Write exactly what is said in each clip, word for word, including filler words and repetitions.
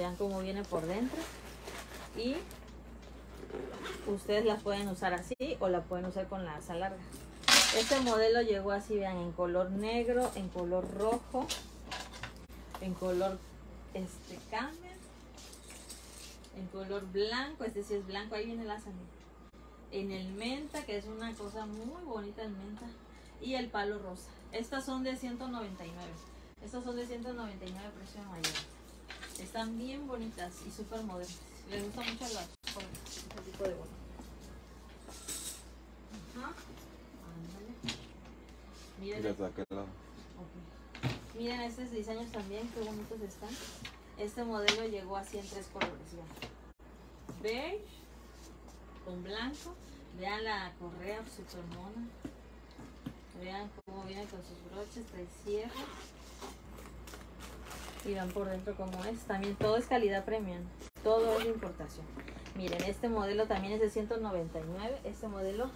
Vean cómo viene por dentro. Y ustedes las pueden usar así o la pueden usar con la asa larga. Este modelo llegó así, vean, en color negro, en color rojo, en color este camel, en color blanco. Este sí es blanco, ahí viene la asa. En el menta, que es una cosa muy bonita el menta, y el palo rosa. Estas son de ciento noventa y nueve. Estas son de ciento noventa y nueve, precio mayor. Están bien bonitas y súper modernas. Les gusta mucho el color, este tipo de bono. Ajá. Miren, okay. Miren estos diseños también, qué bonitos están. Este modelo llegó así en tres colores. Vean. Beige con blanco. Vean la correa super mona. Vean cómo viene con sus broches, tres cierres. Y van por dentro como es. También todo es calidad premium. Todo es de importación. Miren, este modelo también es de ciento noventa y nueve. Este modelo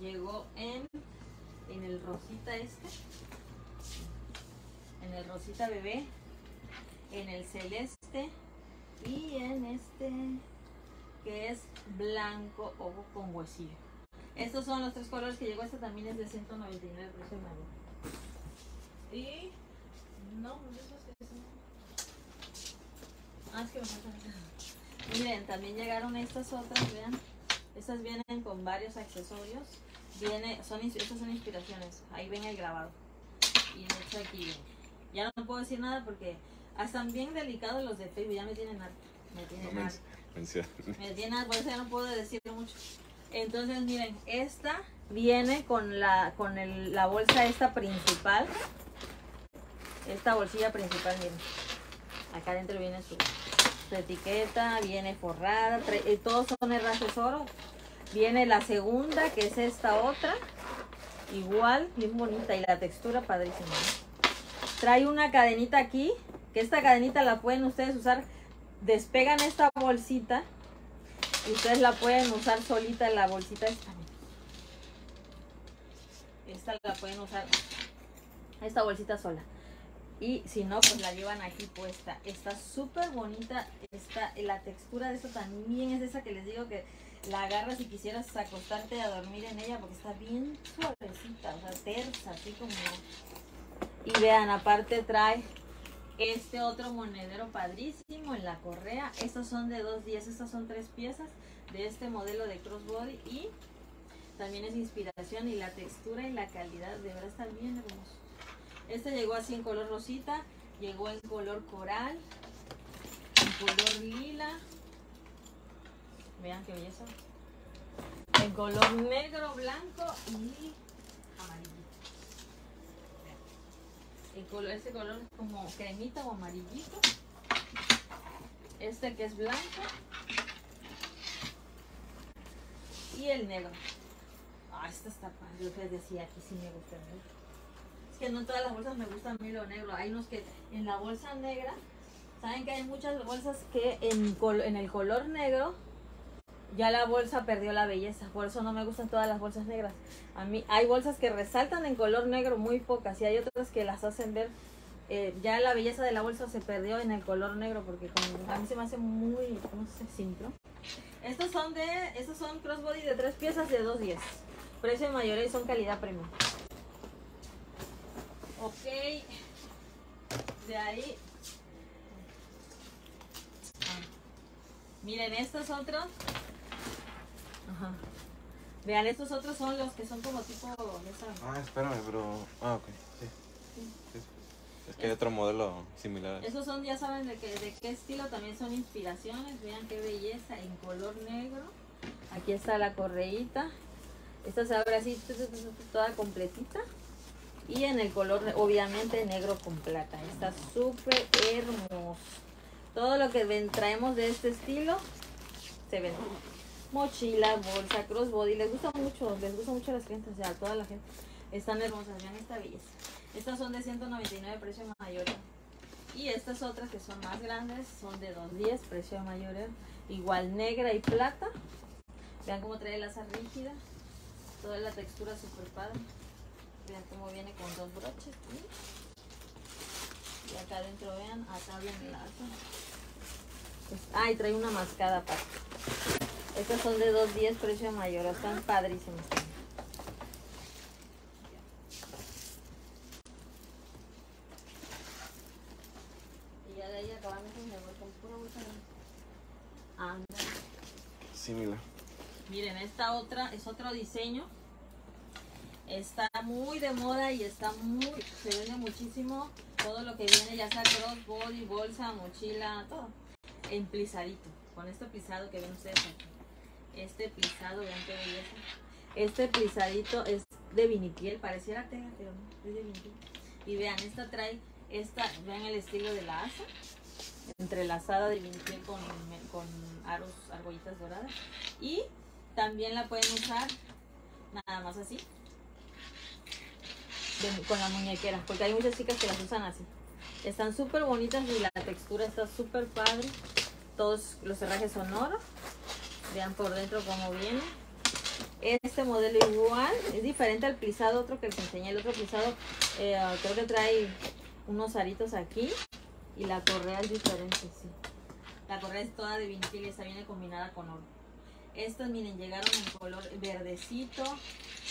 llegó en, en el rosita este. En el rosita bebé. En el celeste. Y en este que es blanco o con huesillo. Estos son los tres colores que llegó. Este también es de ciento noventa y nueve, precio mayor. Y no, no sé si es... Ah, es que me faltan. Miren, también llegaron estas otras, vean. Estas vienen con varios accesorios. Viene, son, estas son inspiraciones. Ahí ven el grabado. Y de hecho aquí, ya no puedo decir nada porque están bien delicados los de Facebook. Ya me tienen harta. Me tienen no, harta. Me, me tienen harta, por eso ya no puedo decir mucho. Entonces miren, esta viene con la con el, la bolsa esta principal. Esta bolsilla principal, miren. Acá adentro viene su, su etiqueta, viene forrada, trae, todos son herrajes oro. Viene la segunda, que es esta otra. Igual, bien bonita. Y la textura padrísima. Trae una cadenita aquí, que esta cadenita la pueden ustedes usar. Despegan esta bolsita. Y ustedes la pueden usar solita en la bolsita esta. Esta la pueden usar, esta bolsita sola. Y si no, pues la llevan aquí puesta. Está súper bonita. Está, la textura de esto también es esa que les digo que la agarras si quisieras acostarte a dormir en ella. Porque está bien suavecita, o sea, tersa, así como... Y vean, aparte trae este otro monedero padrísimo en la correa. Estos son de dos diez, estas son tres piezas de este modelo de crossbody. Y también es inspiración, y la textura y la calidad de verdad están bien hermosos. Este llegó así en color rosita, llegó en color coral, en color lila, vean qué belleza, en color negro, blanco y amarillito. El color, este color es como cremita o amarillito. Este que es blanco y el negro. Ah, esta está padre, yo les decía, aquí sí me gusta el negro. Que no todas las bolsas me gustan a mí lo negro. Hay unos que en la bolsa negra, saben que hay muchas bolsas que en, col en el color negro ya la bolsa perdió la belleza. Por eso no me gustan todas las bolsas negras. A mí hay bolsas que resaltan en color negro, muy pocas, y hay otras que las hacen ver, eh, ya la belleza de la bolsa se perdió en el color negro, porque con, a mí se me hace muy, no sé, simple. Estos son de, estos son crossbody de tres piezas de dos diez, precio mayor y son calidad premium. Ok, de ahí, ah, miren estos otros, ajá, vean estos otros son los que son como tipo, ah, espérame, pero, ah, ok, sí, sí. sí. Es que hay otro modelo similar. Esos son, ya saben de, que, de qué estilo, también son inspiraciones, vean qué belleza, en color negro. Aquí está la correíta, esta se abre así, toda completita. Y en el color, obviamente, negro con plata. Está súper hermoso. Todo lo que ven, traemos de este estilo, se vende. Mochila, bolsa, crossbody. Les gusta mucho, les gusta mucho a las clientes, o sea, a toda la gente. Están hermosas, vean esta belleza. Estas son de ciento noventa y nueve, precio mayor. Y estas otras que son más grandes, son de dos diez, precio mayor. Igual negra y plata. Vean cómo trae la asa rígida. Toda la textura súper padre. Vean cómo viene con dos broches. Y acá adentro, vean, atable en lazo. Pues, ah, y trae una mascada aparte. Estas son de dos diez, precio mayor. Están padrísimas. Y ya de ahí acabamos con pura bolsa. Anda. Sí, mira. Miren, esta otra es otro diseño. Está muy de moda y está muy, se vende muchísimo todo lo que viene, ya sea crossbody, bolsa, mochila, todo. En plizadito, con este plisado que ven ustedes aquí. Este plisado, vean qué belleza. Este plisadito es de vinipiel, pareciera tela, pero no, es de vinipiel. Y vean, esta trae, esta, vean el estilo de la asa, entrelazada de vinipiel con, con aros, argollitas doradas. Y también la pueden usar nada más así. De, con la muñequera, porque hay muchas chicas que las usan así. Están súper bonitas y la textura está súper padre. Todos los herrajes son oro. Vean por dentro cómo viene. Este modelo igual, es diferente al plisado, otro que les enseñé. El otro plisado eh, creo que trae unos aritos aquí y la correa es diferente, sí. La correa es toda de vinil y esta viene combinada con oro. Estos, miren, llegaron en color verdecito,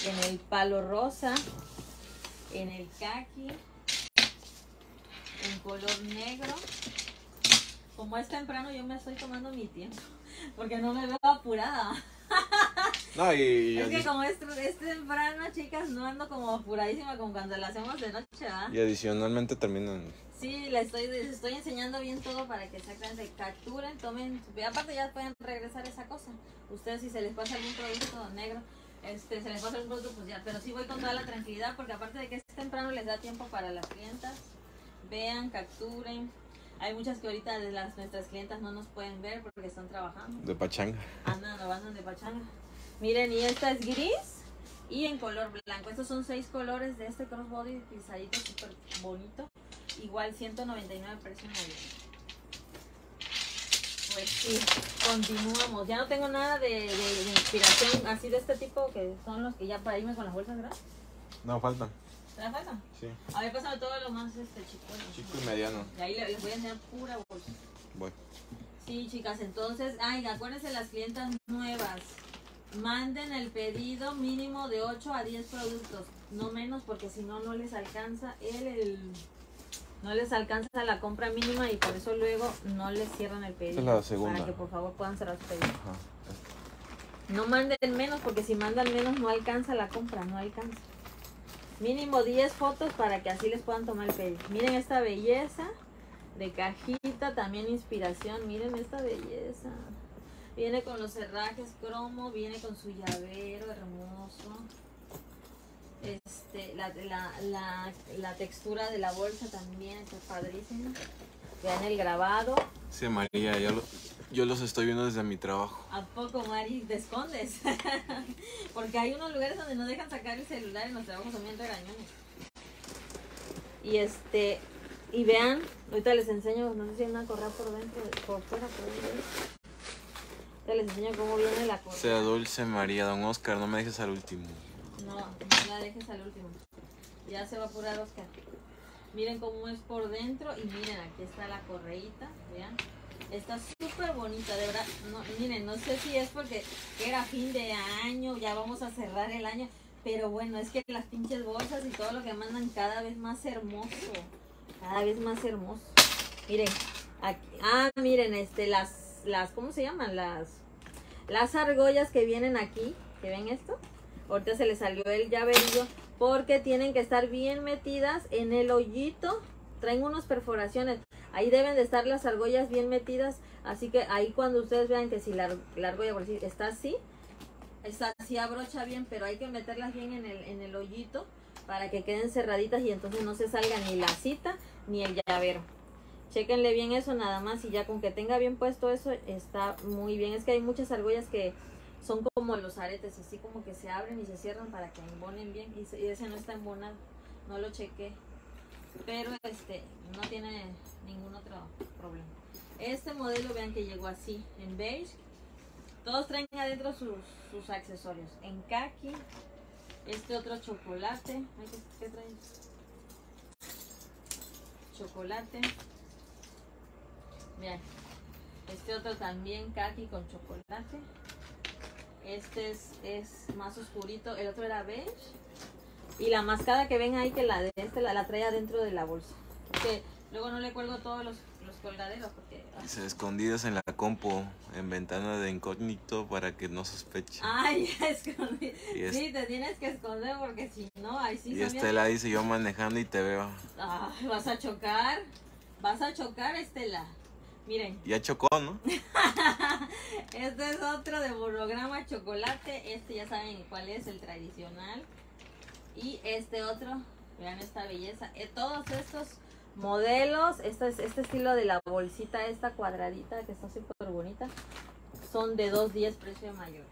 en el palo rosa, en el caqui, en color negro. Como es temprano, yo me estoy tomando mi tiempo porque no me veo apurada. No, y, es y, que como es, es temprano, chicas, no ando como apuradísima como cuando la hacemos de noche, ¿verdad? Y adicionalmente terminan. Sí, les estoy, les estoy enseñando bien todo para que exactamente capturen, tomen. Aparte ya pueden regresar esa cosa. Ustedes, si se les pasa algún producto negro, Este, se les pasa un producto, pues ya, pero sí voy con toda la tranquilidad porque aparte de que es temprano les da tiempo para las clientas. Vean, capturen. Hay muchas que ahorita de las, nuestras clientas no nos pueden ver porque están trabajando. De pachanga. Andan, no, andan de pachanga. Miren, y esta es gris y en color blanco. Estos son seis colores de este crossbody pisadito súper bonito. Igual ciento noventa y nueve precios. Pues sí, continuamos. Ya no tengo nada de, de, de inspiración así de este tipo, que son los que ya para irme con las bolsas, ¿verdad? No, faltan. ¿Te la faltan? Sí. A ver, pásame todo lo más este chico. Chico y mediano. Y ahí les voy a enseñar pura bolsa. Voy. Sí, chicas, entonces, ay, acuérdense las clientas nuevas. Manden el pedido mínimo de ocho a diez productos, no menos, porque si no, no les alcanza el... el no les alcanza la compra mínima y por eso luego no les cierran el pedido. Esta es la segunda. Para que por favor puedan cerrar su pedido. Ajá. No manden menos, porque si mandan menos no alcanza la compra, no alcanza. Mínimo diez fotos para que así les puedan tomar el pedido. Miren esta belleza de cajita, también inspiración. Miren esta belleza. Viene con los herrajes cromo, viene con su llavero hermoso. Este, la, la, la, la textura de la bolsa también está padrísima. Vean el grabado. Sí, María, yo, lo, yo los estoy viendo desde mi trabajo. ¿A poco, Mari? ¿Te escondes? Porque hay unos lugares donde no dejan sacar el celular y los trabajos también regañones. Y este, y vean, ahorita les enseño, no sé si hay una correa por dentro, por fuera, por dentro. Ahorita les enseño cómo viene la correa. Sea dulce, María, don Oscar, no me dejes al último. No, no la dejes al último. Ya se va a apurar Oscar. Miren cómo es por dentro. Y miren, aquí está la correíta. Vean, está súper bonita. De verdad, no, miren, no sé si es porque era fin de año, ya vamos a cerrar el año, pero bueno, es que las pinches bolsas y todo lo que mandan cada vez más hermoso. Cada vez más hermoso. Miren, aquí, ah, miren, este, las, las, ¿cómo se llaman? Las, las argollas que vienen aquí. ¿Que ven esto? Ahorita se les salió el llaverillo porque tienen que estar bien metidas en el hoyito. Traen unas perforaciones. Ahí deben de estar las argollas bien metidas. Así que ahí cuando ustedes vean que si la, la argolla por decir, está así, está así, abrocha bien, pero hay que meterlas bien en el, en el hoyito para que queden cerraditas y entonces no se salga ni la cita ni el llavero. Chéquenle bien eso nada más y ya con que tenga bien puesto eso está muy bien. Es que hay muchas argollas que... son como los aretes, así como que se abren y se cierran para que embonen bien. Y, se, y ese no está embonado, no lo chequé. Pero este no tiene ningún otro problema. Este modelo, vean que llegó así, en beige. Todos traen adentro sus, sus accesorios. En caqui, este otro chocolate. Ay, ¿qué, qué traen? chocolate. Mira, este otro también khaki con chocolate. Este es, es más oscurito. El otro era beige. Y la mascada que ven ahí, que la de este la, la trae adentro de la bolsa. Que luego no le cuelgo todos los, los colgaderos porque... Se escondidos en la compu, en ventana de incógnito para que no sospeche. Ay, escondido. Es... Sí, te tienes que esconder porque si no, ahí sí... Y Estela bien. Dice, yo manejando y te veo. Ay, vas a chocar. Vas a chocar, Estela. Miren. Ya chocó, ¿no? Este es otro de burrograma chocolate. Este ya saben cuál es, el tradicional. Y este otro, vean esta belleza. Eh, todos estos modelos, este, es, este estilo de la bolsita esta cuadradita que está súper bonita, son de dos diez precio mayor.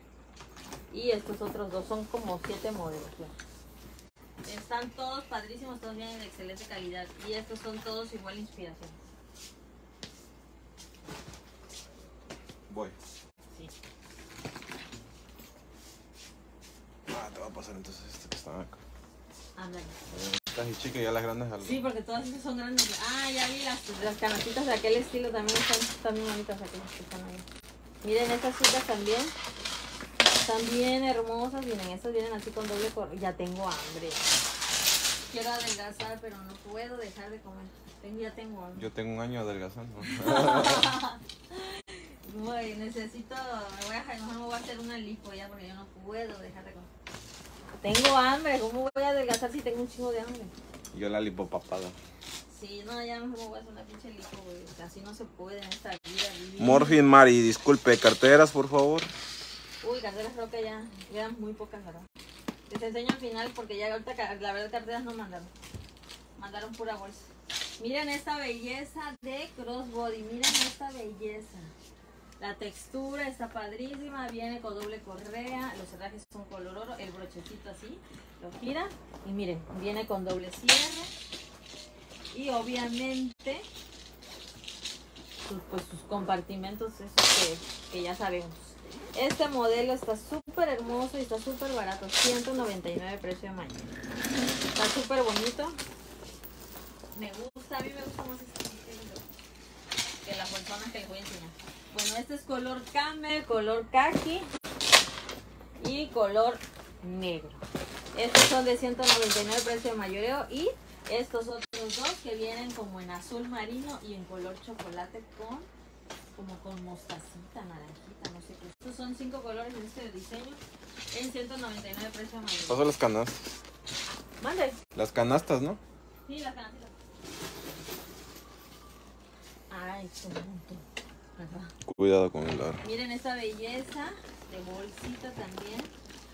Y estos otros dos son como siete modelos. Vean. Están todos padrísimos, todos vienen de excelente calidad. Y estos son todos igual inspiración. Voy. Sí. Ah, te va a pasar entonces este que está acá. Ándale. Estas y chicas, ya las grandes al... Sí, porque todas estas son grandes. Ah, ya vi las, las canastitas de aquel estilo también están, están muy bonitas aquellas que están ahí. Miren estas chicas también. Están bien hermosas. Miren, estas vienen así con doble cor... Ya tengo hambre. Quiero adelgazar, pero no puedo dejar de comer. Tengo, ya tengo hambre. Yo tengo un año adelgazando. Voy, necesito, me voy a, mejor me voy a hacer una lipo ya porque yo no puedo dejar de comer. Tengo hambre, ¿cómo voy a adelgazar si tengo un chingo de hambre? Yo la lipo papada. Sí, no, ya me voy a hacer una pinche lipo, güey. Así no se puede en esta vida. vida. Morfin Mari, disculpe, carteras, por favor. Uy, carteras creo que ya quedan muy pocas, ¿verdad? Les enseño al final porque ya ahorita, la verdad, carteras no mandaron. Mandaron pura bolsa. Miren esta belleza de crossbody, miren esta belleza. La textura está padrísima, viene con doble correa, los herrajes son color oro, el brochecito así, lo gira y miren, viene con doble cierre y obviamente sus, pues, sus compartimentos esos que, que ya sabemos. Este modelo está súper hermoso y está súper barato, ciento noventa y nueve precio de mañana. Está súper bonito, me gusta, a mí me gusta más este modelo que las personas que les voy a enseñar. Bueno, este es color camel, color khaki y color negro. Estos son de ciento noventa y nueve precio de mayoreo y estos otros dos que vienen como en azul marino y en color chocolate con como con mostacita, naranjita, no sé qué. Estos son cinco colores en este diseño en ciento noventa y nueve precio de mayoreo. Paso las canastas. Mande. Las canastas, ¿no? Sí, las canastas. Ay, qué bonito. Ajá. Cuidado con el aro. Miren esta belleza de bolsita también,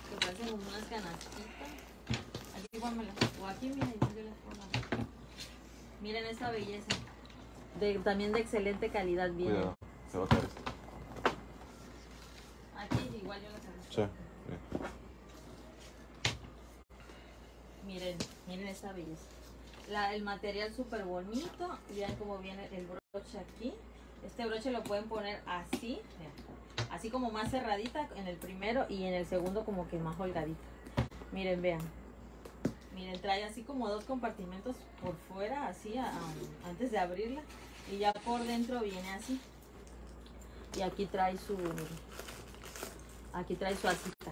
que parecen como unas canastitas. Aquí igual me las pongo. Aquí miren, yo las pongo. Miren esta belleza. De, también de excelente calidad. Bien. Cuidado, se va a caer. Aquí igual yo las pongo. Sí, bien. Miren, miren esta belleza. La, el material súper bonito. Vean cómo viene el broche aquí. Este broche lo pueden poner así, vean, así como más cerradita en el primero y en el segundo como que más holgadita. Miren, vean. Miren, trae así como dos compartimentos por fuera, así, a, a, antes de abrirla. Y ya por dentro viene así. Y aquí trae su, aquí trae su asita.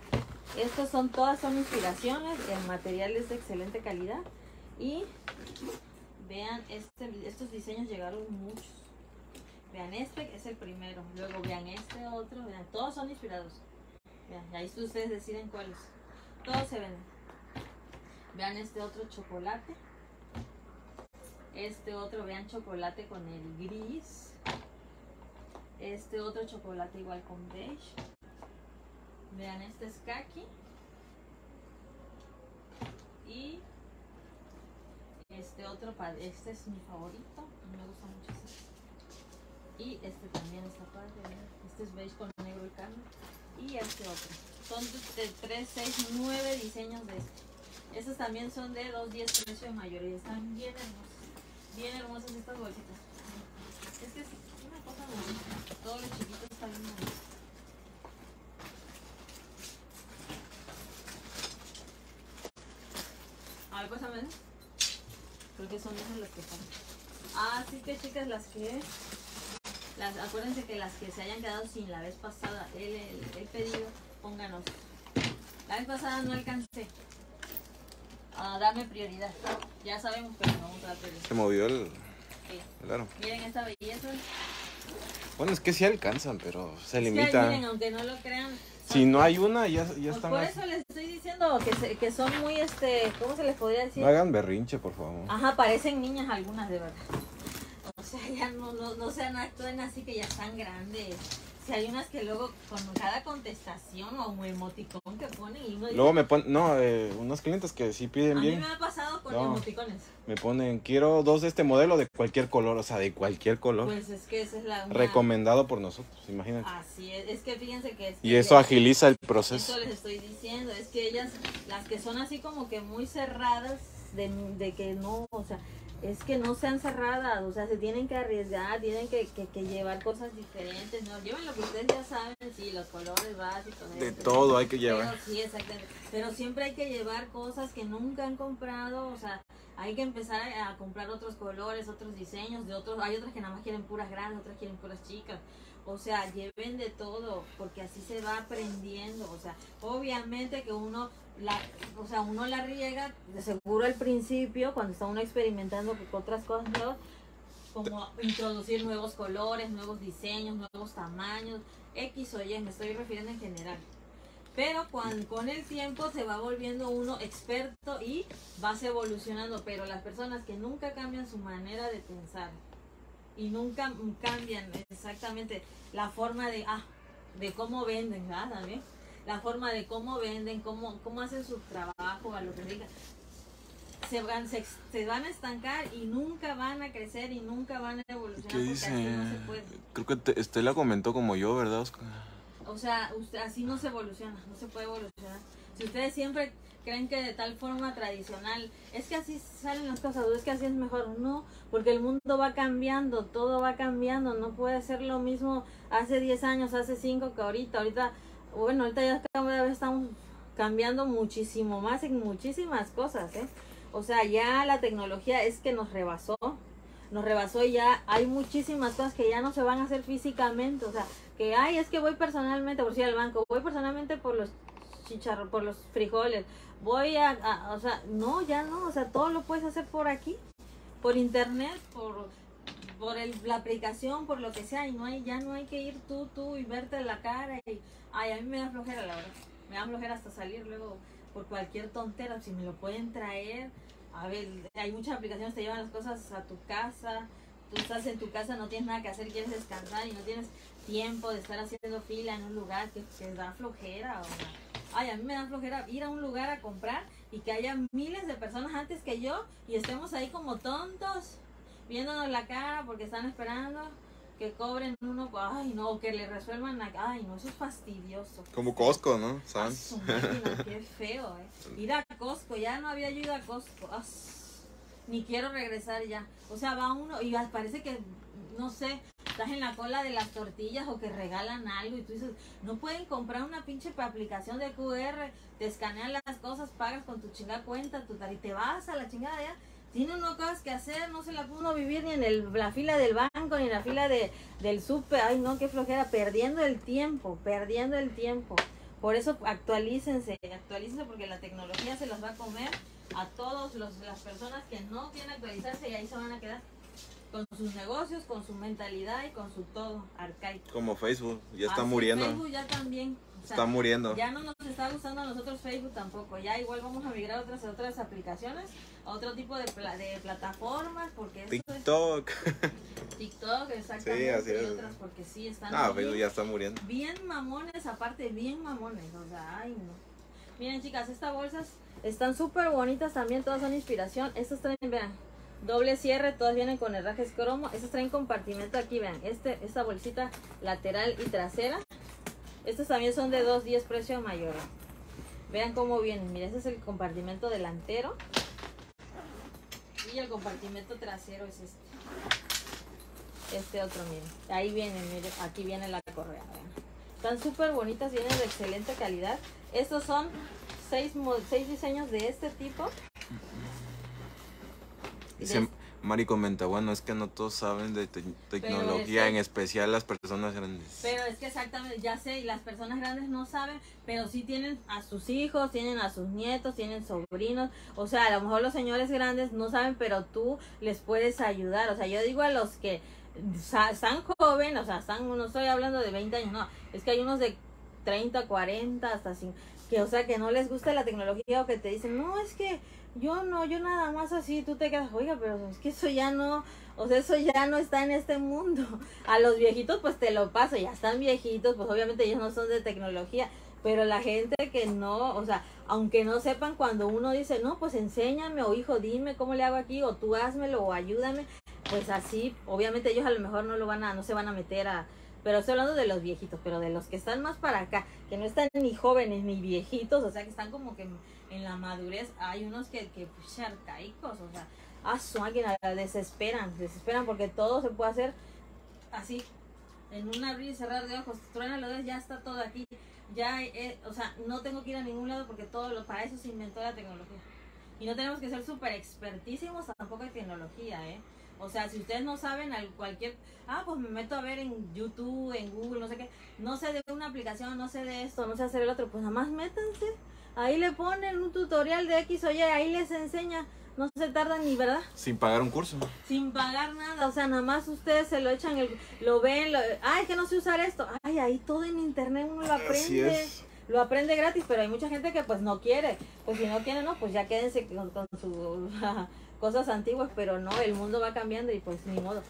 Estas son, todas son inspiraciones, el material es de excelente calidad. Y vean, este, estos diseños llegaron muchos. Vean, este es el primero, luego vean este otro, vean, todos son inspirados. Vean, ahí ustedes deciden cuáles. Todos se ven. Vean este otro chocolate. Este otro, vean, chocolate con el gris. Este otro chocolate igual con beige. Vean, este es khaki. Y este otro, este es mi favorito, me gusta mucho este. Y este también, esta parte, ¿verdad? Este es beige con negro y carne. Y este otro. Son de tres, seis, nueve diseños de este. Estos también son de dos diez precio de mayoría. Están bien hermosos. Bien hermosas estas bolsitas. Es que es una cosa bonita. Todos los chiquitos están bien bonitos. A ver, pues a ver. Creo que son esas las que están. Así que chicas, las que las, acuérdense que las que se hayan quedado sin la vez pasada el, el, el pedido, pónganos. La vez pasada no alcancé a darme prioridad. Ya sabemos, pero no vamos a dar prioridad. Se movió el... Sí. Claro. Miren esta belleza. Bueno, es que sí alcanzan, pero se limitan. Sí, miren, aunque no lo crean. Si no hay una, ya, ya están. Por eso les estoy diciendo que, se, que son muy, este, ¿cómo se les podría decir? No hagan berrinche, por favor. Ajá, parecen niñas algunas, de verdad. O sea, ya no, no, no sean, actúen así, que ya están grandes. Si hay unas que luego con cada contestación o un emoticón que ponen y uno dice, luego me ponen, no, eh, unos clientes que sí piden a bien. A mí me ha pasado con no, emoticones. Me ponen, quiero dos de este modelo de cualquier color, o sea, de cualquier color. Pues es que esa es la... Una... Recomendado por nosotros, imagínate. Así es, es que fíjense que... Es que y eso les... agiliza el proceso. Eso les estoy diciendo, es que ellas, las que son así como que muy cerradas, de, de que no, o sea... Es que no sean cerradas, o sea, se tienen que arriesgar, tienen que, que, que llevar cosas diferentes, ¿no? Lleven lo que ustedes ya saben, sí, los colores básicos. De esto, todo hay que llevar. Pero, sí, exactamente. Pero siempre hay que llevar cosas que nunca han comprado, o sea, hay que empezar a, a comprar otros colores, otros diseños, de otros, hay otras que nada más quieren puras grandes, otras quieren puras chicas. O sea, lleven de todo, porque así se va aprendiendo. O sea, obviamente que uno la, o sea, uno la riega, de seguro al principio, cuando está uno experimentando con otras cosas nuevas, como introducir nuevos colores, nuevos diseños, nuevos tamaños, X o Y, me estoy refiriendo en general. Pero con, con el tiempo se va volviendo uno experto y vas evolucionando. Pero las personas que nunca cambian su manera de pensar, y nunca cambian exactamente la forma de, ah, de cómo venden, ¿verdad? También la forma de cómo venden, cómo, cómo hacen su trabajo, a lo que digan. Se van, se, se van a estancar y nunca van a crecer y nunca van a evolucionar. ¿Qué dice? Porque así no se puede. Creo que te, Estela comentó como yo, ¿verdad, Oscar? O sea, usted, así no se evoluciona, no se puede evolucionar. Si ustedes siempre creen que de tal forma tradicional, es que así salen las cosas, es que así es mejor, no, porque el mundo va cambiando, todo va cambiando, no puede ser lo mismo hace diez años, hace cinco que ahorita, ahorita, bueno, ahorita ya cada vez estamos cambiando muchísimo más en muchísimas cosas, ¿eh? O sea, ya la tecnología es que nos rebasó, nos rebasó y ya hay muchísimas cosas que ya no se van a hacer físicamente, o sea, que ay, es que voy personalmente, por si al banco, voy personalmente por los chicharros, por los frijoles, voy a, a, o sea, no, ya no, o sea, todo lo puedes hacer por aquí, por internet, por, por el, la aplicación, por lo que sea, y no hay, ya no hay que ir tú, tú, y verte la cara, y, ay, a mí me da flojera, la verdad, me da flojera hasta salir luego por cualquier tontera, si me lo pueden traer, a ver, hay muchas aplicaciones, te llevan las cosas a tu casa, tú estás en tu casa, no tienes nada que hacer, quieres descansar, y no tienes tiempo de estar haciendo fila en un lugar que te da flojera, o sea. Ay, a mí me da flojera ir a un lugar a comprar y que haya miles de personas antes que yo y estemos ahí como tontos, viéndonos la cara porque están esperando que cobren uno, ay no, que le resuelvan, la, ay no, eso es fastidioso. Como Costco, ¿no? ¿Sabes? Ay, qué feo, eh. Ir a Costco, ya no había yo ido a Costco, ay, ni quiero regresar ya. O sea, va uno y parece que, no sé, estás en la cola de las tortillas o que regalan algo y tú dices, no pueden comprar una pinche aplicación de Q R, te escanean las cosas, pagas con tu chingada cuenta, tu tal, y te vas a la chingada ya. Tiene uno cosas que hacer, no se la pudo vivir ni en el, la fila del banco, ni en la fila de, del súper, ay no, qué flojera, perdiendo el tiempo, perdiendo el tiempo. Por eso actualícense, actualícense porque la tecnología se las va a comer a todas las personas que no quieren actualizarse y ahí se van a quedar. Con sus negocios, con su mentalidad y con su todo arcaico. Como Facebook, ya está así muriendo. Facebook ya también. O sea, está muriendo. Ya no nos está gustando a nosotros Facebook tampoco. Ya igual vamos a migrar a otras, a otras aplicaciones, a otro tipo de, pla de plataformas. Porque TikTok. Es, TikTok, exactamente. Sí, así es. Y otras porque sí están. Ah, Facebook ya está muriendo. Bien mamones, aparte, bien mamones. O sea, ay no. Miren chicas, estas bolsas están súper bonitas también, todas son inspiración. Estas también, vean. Doble cierre, todas vienen con herrajes cromo. Estas traen compartimento aquí, vean. Este, esta bolsita lateral y trasera. Estas también son de dos diez precio mayor. Vean cómo vienen. Miren, este es el compartimento delantero. Y el compartimento trasero es este. Este otro, miren. Ahí vienen, miren. Aquí viene la correa, vean. Están súper bonitas, vienen de excelente calidad. Estos son seis, seis diseños de este tipo. Se, Mari comenta, bueno, es que no todos saben de te tecnología, es que, en especial las personas grandes. Pero es que exactamente, ya sé, y las personas grandes no saben, pero sí tienen a sus hijos, tienen a sus nietos, tienen sobrinos. O sea, a lo mejor los señores grandes no saben, pero tú les puedes ayudar. O sea, yo digo a los que están jóvenes, o sea, están, no estoy hablando de veinte años, no. Es que hay unos de treinta, cuarenta, hasta cincuenta, que, o sea, que no les gusta la tecnología o que te dicen, no, es que... Yo no, yo nada más así, tú te quedas, oiga, pero es que eso ya no, o sea, eso ya no está en este mundo. A los viejitos pues te lo paso, ya están viejitos, pues obviamente ellos no son de tecnología, pero la gente que no, o sea, aunque no sepan, cuando uno dice, no, pues enséñame, o hijo, dime cómo le hago aquí, o tú házmelo, o ayúdame, pues así, obviamente ellos a lo mejor no lo van a, no se van a meter a... Pero estoy hablando de los viejitos, pero de los que están más para acá, que no están ni jóvenes ni viejitos, o sea, que están como que en la madurez, hay unos que, que pues, arcaicos, o sea, a su alguien desesperan, desesperan porque todo se puede hacer así, en un abrir y cerrar de ojos, truena los dedos, ya está todo aquí, ya, eh, o sea, no tengo que ir a ningún lado porque todo lo, para eso se inventó la tecnología. Y no tenemos que ser súper expertísimos tampoco en tecnología, ¿eh? O sea, si ustedes no saben cualquier... Ah, pues me meto a ver en YouTube, en Google, no sé qué. No sé de una aplicación, no sé de esto, no sé hacer el otro. Pues nada más métanse. Ahí le ponen un tutorial de X o Y, ahí les enseña. No se tardan ni, ¿verdad? Sin pagar un curso. Sin pagar nada. O sea, nada más ustedes se lo echan, el, lo ven. Lo, ay, que no sé usar esto. Ay, ahí todo en internet uno lo aprende. Así es. Lo aprende gratis, pero hay mucha gente que pues no quiere. Pues si no quiere, no, pues ya quédense con, con su... cosas antiguas, pero no, el mundo va cambiando y pues ni modo,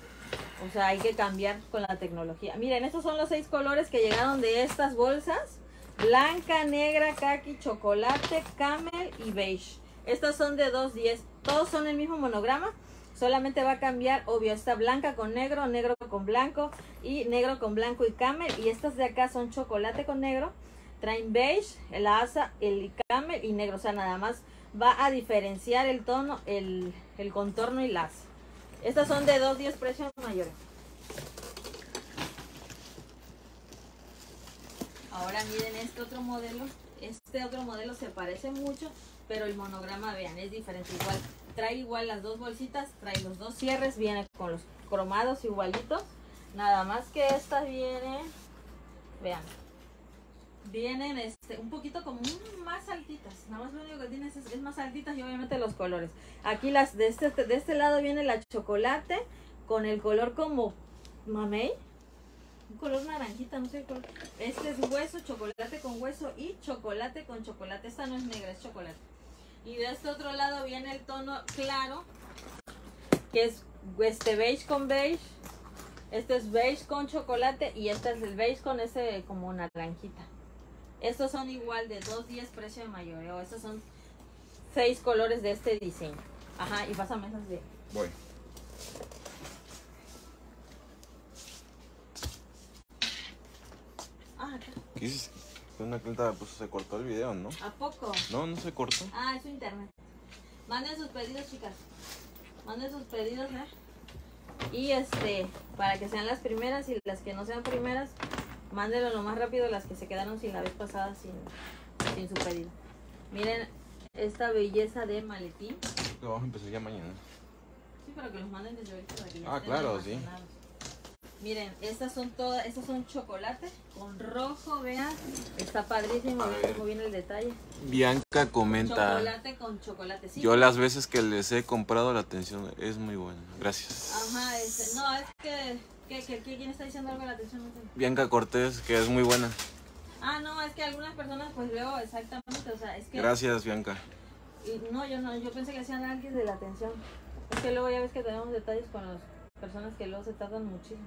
o sea, hay que cambiar con la tecnología. Miren, estos son los seis colores que llegaron de estas bolsas: blanca, negra, caqui, chocolate, camel y beige. Estas son de dos diez, todos son el mismo monograma, solamente va a cambiar, obvio, esta blanca con negro, negro con blanco y negro con blanco y camel, y estas de acá son chocolate con negro, traen beige, el asa, el camel y negro, o sea, nada más va a diferenciar el tono, el, el contorno y las. Estas son de dos diez, precios mayores. Ahora miren este otro modelo. Este otro modelo se parece mucho, pero el monograma, vean, es diferente. Igual, trae igual las dos bolsitas, trae los dos cierres, viene con los cromados igualitos. Nada más que estas vienen, vean, vienen este, un poquito como más altitas, nada más lo único que tienen es, es más altitas y obviamente los colores. Aquí las de este, de este lado viene la chocolate con el color como mamey, un color naranjita, no sé el color. Este es hueso, chocolate con hueso y chocolate con chocolate. Esta no es negra, es chocolate. Y de este otro lado viene el tono claro, que es este beige con beige. Este es beige con chocolate y este es el beige con ese como naranjita. Estos son igual de dos diez, precio de mayoreo. Estos son seis colores de este diseño. Ajá, y pásame esas de... Voy. Ah, acá. ¿Qué hiciste? Una clienta, pues se cortó el video, ¿no? ¿A poco? No, no se cortó. Ah, es su internet. Manden sus pedidos, chicas. Manden sus pedidos, ¿eh? Y este, para que sean las primeras y las que no sean primeras... Mándenlo lo más rápido, las que se quedaron sin la vez pasada, sin, sin su pedido. Miren esta belleza de maletín. Lo vamos a empezar ya mañana. Sí, pero que los manden desde ahorita para que... Ah, claro, sí. Miren, estas son todas, estas son chocolate con rojo, vean. Está padrísimo, vean cómo viene el detalle. Bianca comenta. Chocolate con chocolate, sí. Yo las veces que les he comprado, la atención es muy buena. Gracias. Ajá, este, no, es que... ¿Qué, qué, qué, ¿Quién está diciendo algo a la atención? No sé. Bianca Cortés, que es muy buena. Ah, no, es que algunas personas, pues luego, exactamente, o sea, es que... Gracias, Bianca. Y, no, yo no, yo pensé que hacían alguien de la atención. Es que luego ya ves que tenemos detalles con las personas que luego se tardan muchísimo.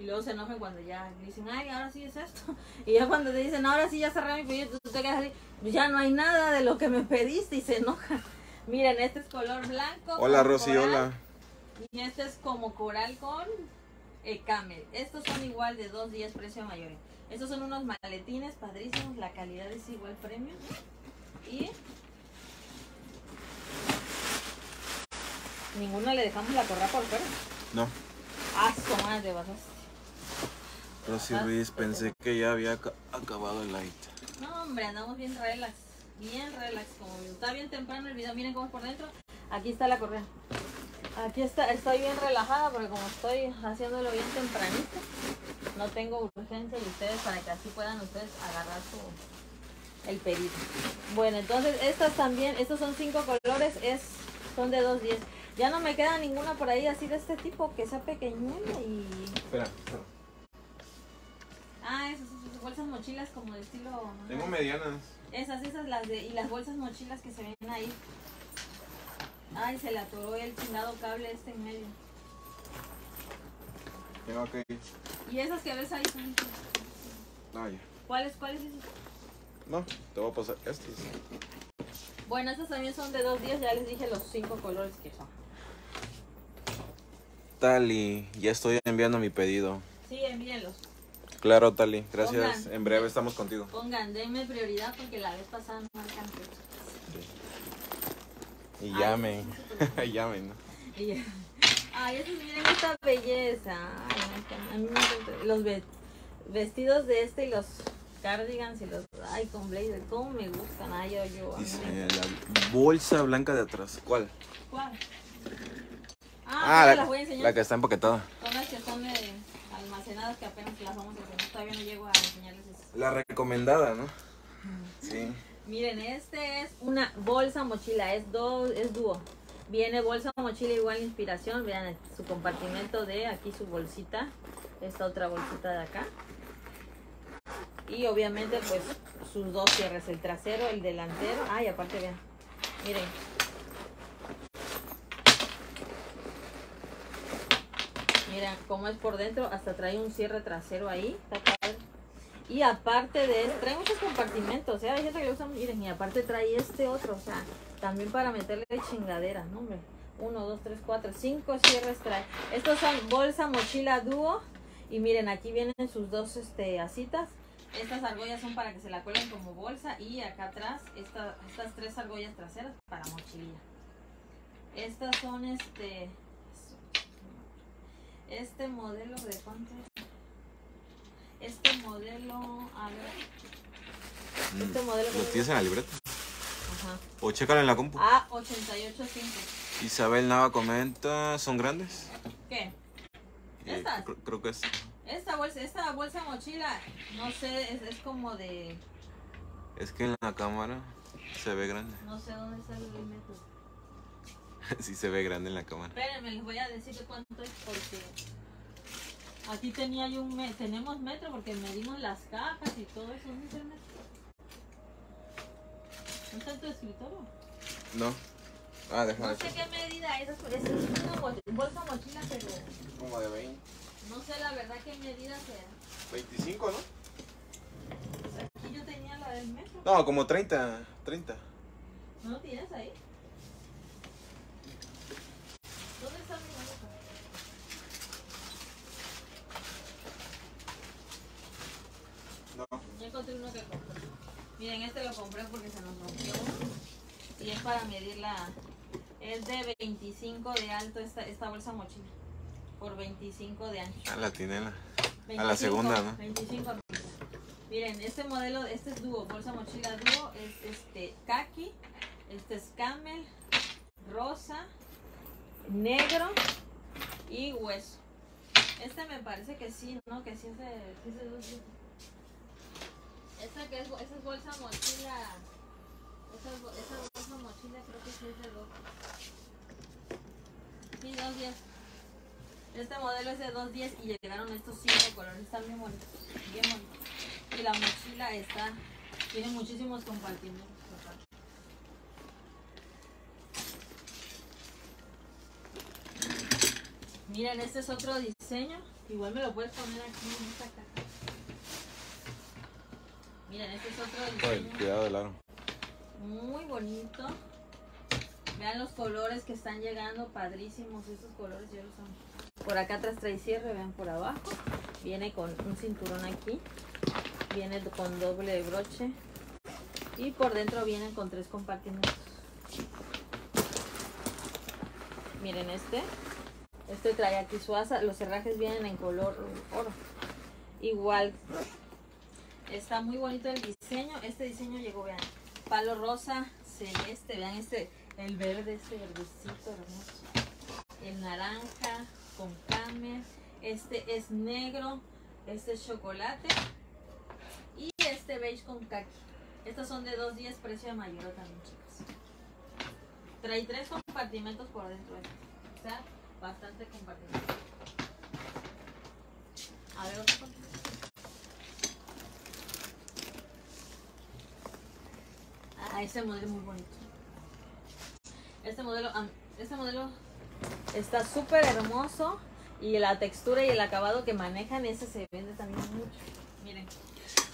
Y luego se enojan cuando ya dicen, ay, ahora sí es esto. Y ya cuando te dicen, ahora sí ya cerré mi pedido, tú te quedas así, ya no hay nada de lo que me pediste, y se enojan. Miren, este es color blanco. Hola, Rosy, coral, hola. Y este es como coral con... el camel. Estos son igual de dos diez, precio mayor. Estos son unos maletines padrísimos, la calidad es igual premium. Y ninguno le dejamos la correa por fuera. No. Asco, madre, vas a... Rosy Ruiz, pensé que ya había acabado el light. No, hombre, andamos bien relax. Bien relax, como está bien temprano el video. Miren cómo es por dentro. Aquí está la correa. Aquí está, estoy bien relajada porque como estoy haciéndolo bien tempranito, no tengo urgencia y ustedes, para que así puedan ustedes agarrar su, el perito. Bueno, entonces estas también, estos son cinco colores, es, son de dos diez. Ya no me queda ninguna por ahí así de este tipo, que sea pequeñuela y... Espera, espera. Ah, esas, esas bolsas mochilas como de estilo... ¿no? Tengo medianas. Esas, esas, las de... Y las bolsas mochilas que se ven ahí. Ay, se le atoró el chingado cable este en medio. Tengo que ir. Y esas que ves ahí son... Ah, ya. ¿Cuáles, cuáles es? No, te voy a pasar estas. Bueno, estas también son de dos días, ya les dije los cinco colores que son. Tali, ya estoy enviando mi pedido. Sí, envíenlos. Claro, Tali, gracias. Pongan, en breve estamos contigo. Pongan, denme prioridad porque la vez pasada no alcancé. Sí. Y ay, llamen, llamen. ¿No? Y, ay, estos, miren esta belleza. Ay, a mí me, los ve, vestidos de este y los... cardigans y los... Ay, con blazer, ¿cómo me gustan? Ay, yo, yo... Dice, eh, la bolsa blanca de atrás, ¿cuál? ¿Cuál? Ah, ah la, las voy a enseñar. La que está empaquetada. Son las que están de almacenadas que apenas las vamos a enseñar. Todavía no llego a enseñarles eso. La recomendada, ¿no? Sí. Miren, este es una bolsa mochila, es, do, es dúo. Viene bolsa mochila igual inspiración. Vean su compartimento de aquí, su bolsita. Esta otra bolsita de acá. Y obviamente pues sus dos cierres, el trasero, el delantero. Ay, aparte vean, miren. Miren cómo es por dentro, hasta trae un cierre trasero ahí. Está padre. Y aparte de eso, trae muchos compartimentos, o sea, hay gente que lo usa, miren, y aparte trae este otro, o sea, también para meterle chingaderas, ¿no, hombre? Uno, dos, tres, cuatro, cinco cierres trae. Estos son bolsa, mochila, dúo. Y miren, aquí vienen sus dos este, asitas. Estas argollas son para que se la cuelen como bolsa. Y acá atrás, esta, estas tres argollas traseras para mochililla. Estas son este... Este modelo de cuánto... Este modelo... A ver... Este modelo... ¿Lo tienes en la libreta? Ajá. O chécalo en la compu. Ah, ochenta y ocho punto cinco. Isabel Nava comenta... ¿Son grandes? ¿Qué? ¿Estas? Eh, creo, creo que es... Esta bolsa, esta bolsa mochila, no sé, es, es como de... Es que en la cámara se ve grande. No sé dónde está el metro. Sí se ve grande en la cámara. Espérenme, les voy a decir cuánto es porque... Aquí tenía yo un metro, tenemos metro porque medimos las cajas y todo eso. ¿Dónde está el metro? ¿No está en tu escritorio? No. Ah, déjame. No sé qué medida es, es una bolsa mochila, pero... Como de veinte. No sé la verdad qué medida sea. veinticinco, ¿no? Pues aquí yo tenía la del metro. No, como treinta. ¿No lo tienes ahí? ¿Dónde está mi bolsa? No. Yo encontré uno que compré. Miren, este lo compré porque se nos rompió uno. Y es para medir la... Es de veinticinco de alto esta, esta bolsa mochila. Por veinticinco de ancho. A la tinela. veinticinco, a la segunda, ¿no? veinticinco. Miren, este modelo, este es dúo, bolsa mochila dúo, es este khaki, este es camel, rosa, negro y hueso. Este me parece que sí, ¿no? Que sí es de, que es de dos. Esta que es, esa es bolsa mochila, esa, esa bolsa mochila creo que sí es de dos. Sí, dos días. Este modelo es de dos diez y llegaron estos cinco colores, están bien bonitos, bien bonitos. Y la mochila está, tiene muchísimos compartimentos. Miren, este es otro diseño, igual me lo puedes poner aquí en esta caja. Miren, este es otro diseño. Ay, cuidado del aro. Muy bonito. Vean los colores que están llegando, padrísimos, estos colores yo los amo. Por acá atrás trae cierre, vean por abajo. Viene con un cinturón aquí. Viene con doble broche. Y por dentro vienen con tres compartimentos. Miren este. Este trae aquí su asa. Los herrajes vienen en color oro. Igual. Está muy bonito el diseño. Este diseño llegó, vean. Palo rosa, celeste, vean este. El verde, este verdecito hermoso. el naranja con camel, este es negro, este es chocolate y este beige con caqui. Estos son de dos días, precio de mayor también, chicas. Trae tres compartimentos por dentro, o sea, bastante compartimentos. A ver, otro compartimento. Ah, este modelo es muy bonito. Este modelo, este modelo está súper hermoso. Y la textura y el acabado que manejan, ese se vende también mucho. Miren.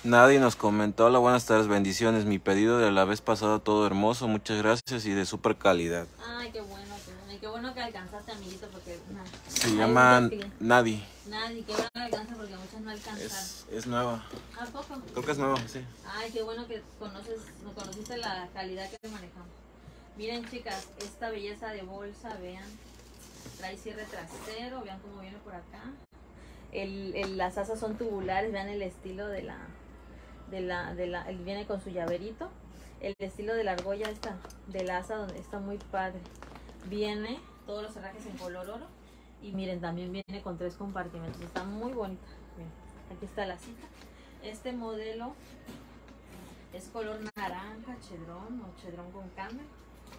Nadie nos comentó. Hola, buenas tardes, bendiciones. Mi pedido de la vez pasada, todo hermoso. Muchas gracias y de súper calidad. Ay, qué bueno, qué bueno. Y qué bueno que alcanzaste, amiguito, porque... Nah, se llama Nadie. Nadie, qué bueno que alcanza porque muchas no alcanzan. Es, es nueva. ¿A poco? Creo que es nueva, sí. Ay, qué bueno que conoces, conociste la calidad que manejamos. Miren, chicas, esta belleza de bolsa, vean. Trae cierre trasero, vean cómo viene por acá. El, el, las asas son tubulares, vean el estilo de la, de la, de la, él viene con su llaverito. El estilo de la argolla esta, de la asa, donde está muy padre. Viene todos los herrajes en color oro y miren, también viene con tres compartimentos, está muy bonita. Miren, aquí está la cita. Este modelo es color naranja, chedrón o chedrón con camel.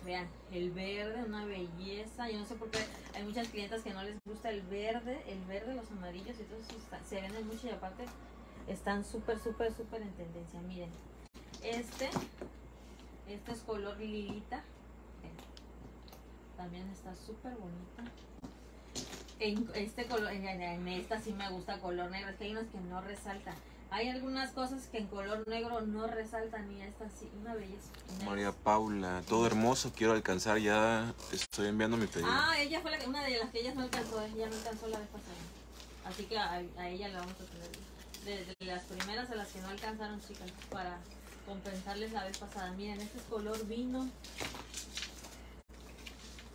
Vean, el verde, una belleza. Yo no sé por qué hay muchas clientas que no les gusta el verde, el verde, los amarillos y todo eso está, se venden mucho y aparte están súper, súper, súper en tendencia. Miren, este, este es color lilita. También está súper bonita. En, este color, en, en esta sí me gusta color negro, es que hay unas que no resaltan. Hay algunas cosas que en color negro no resaltan y esta sí, una belleza. María Paula, todo hermoso, quiero alcanzar, ya estoy enviando mi pedido. Ah, ella fue la que, una de las que ellas no alcanzó, ella no alcanzó la vez pasada. Así que a, a ella la vamos a tener. Desde de las primeras a las que no alcanzaron, chicas, para compensarles la vez pasada. Miren, este es color vino.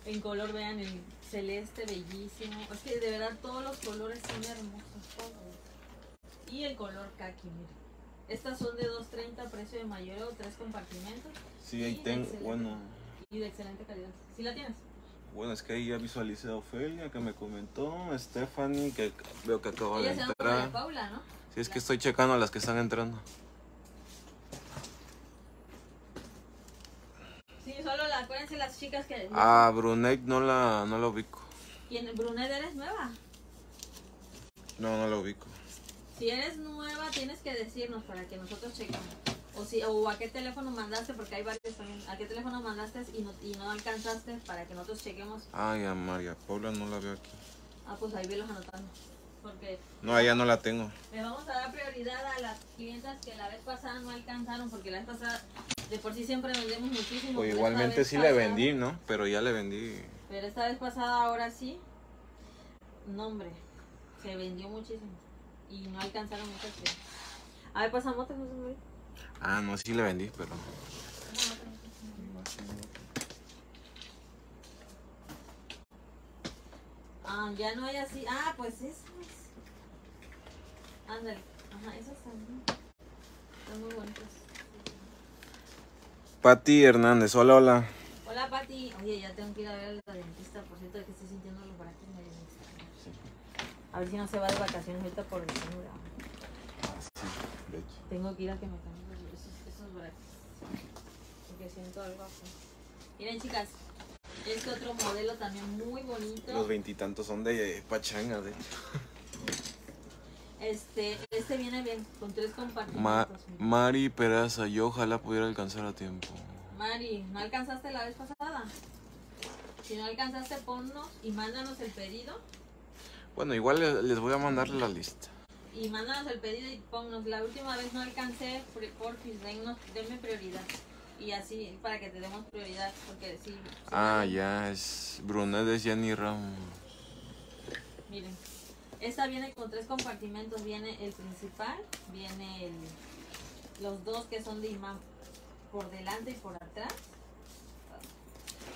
En color, vean, el celeste, bellísimo. Es que de verdad todos los colores son hermosos, todos. Y el color caqui, miren. Estas son de dos treinta, precio de mayoreo, tres compartimentos. Sí, ahí tengo, bueno. Y de excelente calidad. ¿Sí la tienes? Bueno, es que ahí ya visualicé a Ofelia, que me comentó, Stephanie, que veo que acaba de entrar. Ella se llama Paula, ¿no? Sí, es que estoy checando a las que están entrando. Sí, solo la, acuérdense las chicas que... Ah, Brunet no la, no la ubico. ¿Quién? ¿Brunet eres nueva? No, no la ubico. Si eres nueva, tienes que decirnos para que nosotros chequemos. O, si, o a qué teléfono mandaste, porque hay varios también. ¿A qué teléfono mandaste y no, y no alcanzaste para que nosotros chequemos? Ay, a María Paula no la veo aquí. Ah, pues ahí velos anotando. Porque no, allá no la tengo. Le vamos a dar prioridad a las clientas que la vez pasada no alcanzaron, porque la vez pasada de por sí siempre vendemos muchísimo. O igualmente sí pasada, le vendí, ¿no? Pero ya le vendí. Pero esta vez pasada, ahora sí. No, hombre, se vendió muchísimo. Y no alcanzaron muchas veces. A ver, pasa moto, no se me... Ah, no, sí le vendí, pero... Ah, ya no hay así. Ah, pues esas. Ándale. Ajá, esas también. Están muy bonitas. Pati Hernández, hola, hola. Hola, Pati. Oye, ya tengo que ir a ver al dentista, por cierto, de que estoy sintiendo los baratos medio extraños. Sí. A ver si no se va de vacaciones ahorita por el número. Ah, sí, de hecho. Tengo que ir a que me cambien esos, esos brackets. Porque siento algo así. Miren, chicas, este otro modelo también muy bonito. Los veintitantos son de pachanga, de hecho. Este, este viene bien, con tres compartimentos. Ma Mari Peraza, yo ojalá pudiera alcanzar a tiempo. Mari, ¿no alcanzaste la vez pasada? Si no alcanzaste, ponnos y mándanos el pedido. Bueno, igual les voy a mandar la lista. Y mándanos el pedido y pónganos. La última vez no alcancé, porfis, denme prioridad. Y así, para que te demos prioridad, porque sí. Ah, sí. Ya, es Brunet, es Jenny Ramos. Miren, esta viene con tres compartimentos. Viene el principal, viene el, los dos que son de imán por delante y por atrás.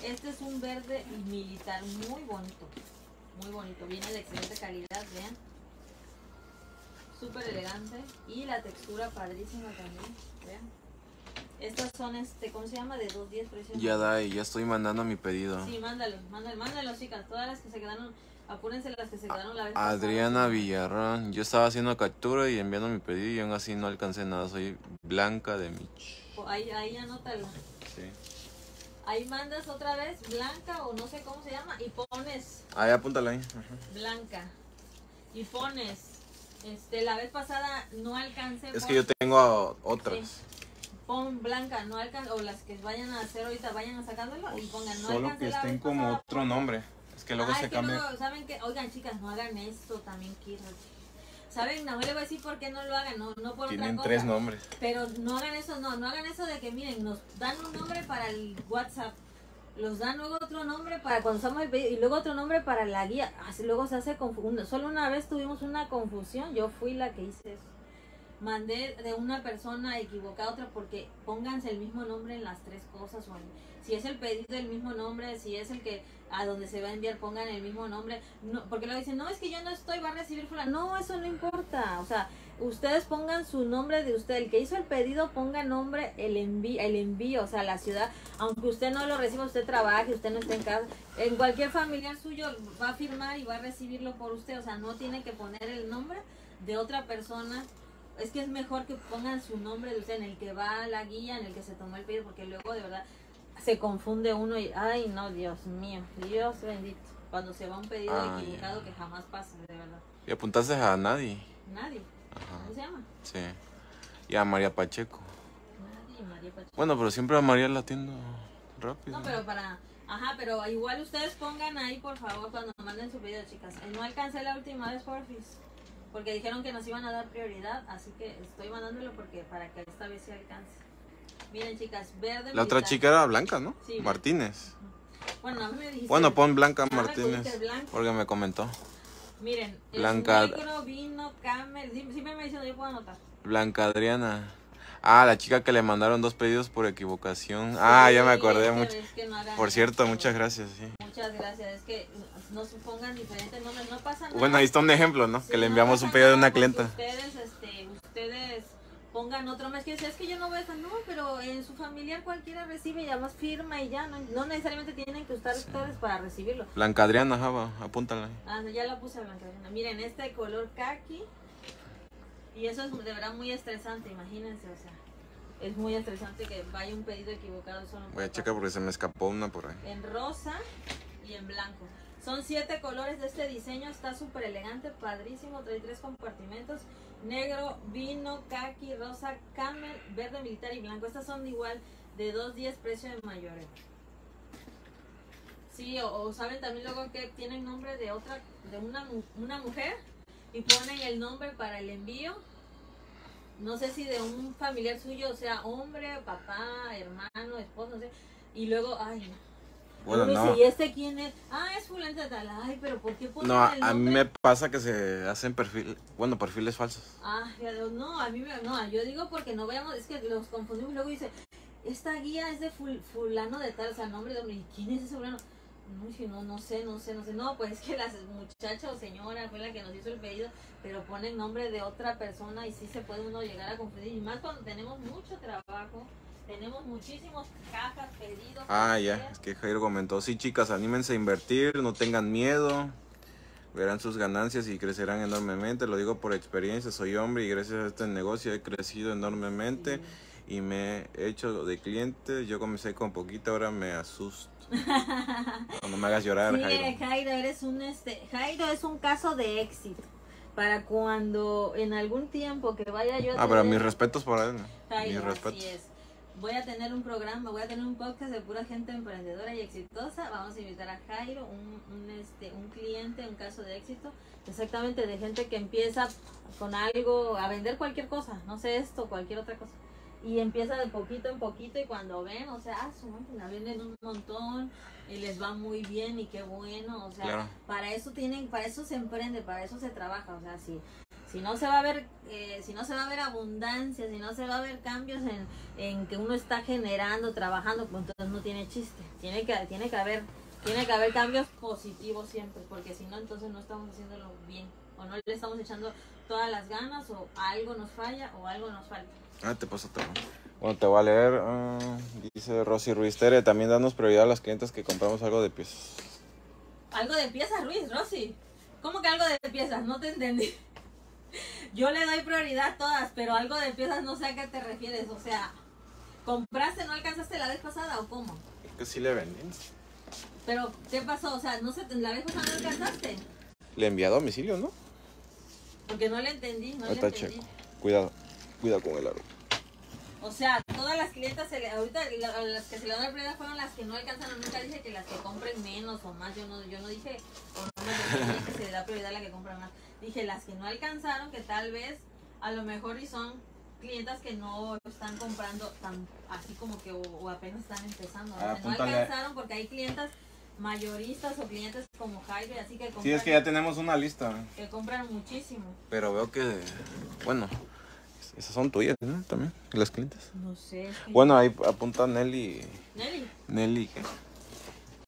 Este es un verde militar muy bonito. Muy bonito, viene de excelente calidad, vean. Súper elegante. Y la textura padrísima también, vean. Estas son, este, ¿cómo se llama? De dos diez precios. Ya da, y ya estoy mandando mi pedido. Sí, mándale, mándale, mándalo, chicas. Todas las que se quedaron, apúrense las que se quedaron la vez pasada. Adriana Villarrán. Yo estaba haciendo captura y enviando mi pedido y aún así no alcancé nada. Soy Blanca de Mich. Ahí, ahí anótala. Sí. Ahí mandas otra vez Blanca o no sé cómo se llama y pones. Ahí apúntala ahí. Ajá. Blanca. Y pones. Este, la vez pasada no alcancé. Es pon... que yo tengo otras. Sí. Pon Blanca, no alcancé. O las que vayan a hacer ahorita, vayan a sacándolo y pongan no alcancé. Solo que estén como otro nombre. Es que luego ah, se es que cambia. Luego, ¿saben qué? Oigan, chicas, no hagan esto. También quiero. ¿Saben? No, le voy a decir por qué no lo hagan, no, no por tienen otra cosa. Tres nombres. Pero no hagan eso, no, no hagan eso de que, miren, nos dan un nombre para el WhatsApp, los dan luego otro nombre para cuando usamos el pedido, y luego otro nombre para la guía. Así, luego se hace confusión. Solo una vez tuvimos una confusión, yo fui la que hice eso. Mandé de una persona equivocada a otra porque pónganse el mismo nombre en las tres cosas. O en, si es el pedido, el mismo nombre, si es el que a donde se va a enviar, pongan el mismo nombre. No, porque luego dicen, no, es que yo no estoy, va a recibir fulano. No, eso no importa. O sea, ustedes pongan su nombre de usted. El que hizo el pedido, ponga nombre, el envío, el envío, o sea, la ciudad. Aunque usted no lo reciba, usted trabaje, usted no esté en casa. En cualquier familiar suyo va a firmar y va a recibirlo por usted. O sea, no tiene que poner el nombre de otra persona. Es que es mejor que pongan su nombre de usted en el que va la guía, en el que se tomó el pedido, porque luego de verdad se confunde uno y, ay, no, Dios mío, Dios bendito. Cuando se va un pedido ah, equivocado, yeah, que jamás pasa, de verdad. ¿Y apuntaste a Nadie? Nadie. Ajá. ¿Cómo se llama? Sí. Y a María Pacheco. Nadie, María Pacheco. Bueno, pero siempre a María la atiendo rápido. No, pero para... Ajá, pero igual ustedes pongan ahí, por favor, cuando manden su pedido, chicas. No alcancé la última vez, porfis, porque dijeron que nos iban a dar prioridad, así que estoy mandándolo porque para que esta vez se alcance. Miren, chicas, verde. La otra chica era Blanca, ¿no? Sí. Martínez. Bueno, a mí me dijiste. Bueno, pon Blanca Martínez, Blanca, porque me comentó. Miren, Blanca. El negro, vino, camel, siempre me dicen, yo puedo anotar. Blanca Adriana. Ah, la chica que le mandaron dos pedidos por equivocación. Sí, ah, ya me acordé mucho. Es que no por cierto, eso. Muchas gracias. Sí. Muchas gracias. Es que no se pongan diferentes nombres, no pasa nada. Bueno, ahí está un ejemplo, ¿no? Sí, que le enviamos no un pedido de una clienta. Ustedes, este, ustedes pongan otro nombre. Es que, es que yo no veo eso, no, pero en su familiar cualquiera recibe y además firma y ya. No, no necesariamente tienen que usar sí. ustedes para recibirlo. Blanca Adriana, Java, apúntala. Ah, ya la puse a Blanca Adriana. Miren, esta de color khaki. Y eso es de verdad muy estresante, imagínense, o sea, es muy estresante que vaya un pedido equivocado. Eso no voy a checar porque se me escapó una por ahí. En rosa y en blanco. Son siete colores de este diseño, está súper elegante, padrísimo, trae tres compartimentos. Negro, vino, khaki, rosa, camel, verde militar y blanco. Estas son igual de dos diez precio de mayoreo. Sí, o, o saben también luego que tienen nombre de otra, de una, una mujer. Y ponen el nombre para el envío. No sé si de un familiar suyo, o sea, hombre, papá, hermano, esposo, no sé. Y luego, ay, no. Bueno, no. Dice, ¿y este quién es? Ah, es fulano tal. Ay, pero ¿por qué ponen no, el nombre? No, a mí me pasa que se hacen perfil, bueno, perfiles falsos. Ah, no, a mí me, no, yo digo porque no vayamos, es que los confundimos. Luego dice, esta guía es de ful, fulano de tal, o sea, nombre de hombre. ¿Y quién es ese fulano? No, no sé, no sé, no sé. No, pues es que la muchacha o señora fue la que nos hizo el pedido, pero ponen nombre de otra persona y sí se puede uno llegar a confundir. Y más cuando tenemos mucho trabajo, tenemos muchísimos cajas, pedidos. Ah, ya, yeah. Es que Jairo comentó, sí chicas, anímense a invertir, no tengan miedo, verán sus ganancias y crecerán enormemente. Lo digo por experiencia, soy hombre y gracias a este negocio he crecido enormemente. Sí. Y me he hecho de cliente, yo comencé con poquito, ahora me asusto. No me hagas llorar, sí, Jairo. Jairo, eres un este, Jairo es un caso de éxito. Para cuando en algún tiempo que vaya yo... Ah, pero mis respetos por él. Jairo, mis respetos. Así es. Voy a tener un programa, voy a tener un podcast de pura gente emprendedora y exitosa. Vamos a invitar a Jairo, un, un, este, un cliente, un caso de éxito. Exactamente, de gente que empieza con algo, a vender cualquier cosa. No sé esto, cualquier otra cosa. Y empieza de poquito en poquito y cuando ven, o sea, la venden un montón y les va muy bien y qué bueno, o sea, claro. Para eso tienen, para eso se emprende, para eso se trabaja, o sea, si, si no se va a ver, eh, si no se va a ver abundancia, si no se va a ver cambios en, en que uno está generando, trabajando, pues entonces no tiene chiste, tiene que, tiene que haber, tiene que haber cambios positivos siempre, porque si no, entonces no estamos haciéndolo bien, o no le estamos echando todas las ganas, o algo nos falla, o algo nos falta. Ah, te pasa todo. Bueno, te voy a leer. Uh, dice Rosy Ruiz. Tere, también danos prioridad a las clientes que compramos algo de piezas. ¿Algo de piezas, Ruiz? Rosy, ¿cómo que algo de piezas? No te entendí. Yo le doy prioridad a todas, pero algo de piezas no sé a qué te refieres. O sea, ¿compraste, no alcanzaste la vez pasada o cómo? Es que sí le vendí. ¿Pero qué pasó? O sea, ¿no se, la vez pasada no alcanzaste? Le he enviado a domicilio, ¿no? Porque no le entendí, no le entendí. Ahorita checo. Cuidado, cuidado con el aro. O sea, todas las clientas, se le, ahorita las que se le dan la prioridad fueron las que no alcanzaron. Nunca dije que las que compren menos o más. Yo no, yo no dije, o no, no dije que se le da prioridad a la que compra más. Dije las que no alcanzaron, que tal vez, a lo mejor y son clientas que no están comprando tan así como que o, o apenas están empezando. Ah, no alcanzaron porque hay clientas mayoristas o clientes como Jaime, así que compran. Sí, es que ya tenemos una lista. Que compran muchísimo. Pero veo que, bueno, esas son tuyas, ¿no? También, las clientes. No sé. Es que bueno, ahí apunta Nelly. ¿Nelly? Nelly, ¿qué?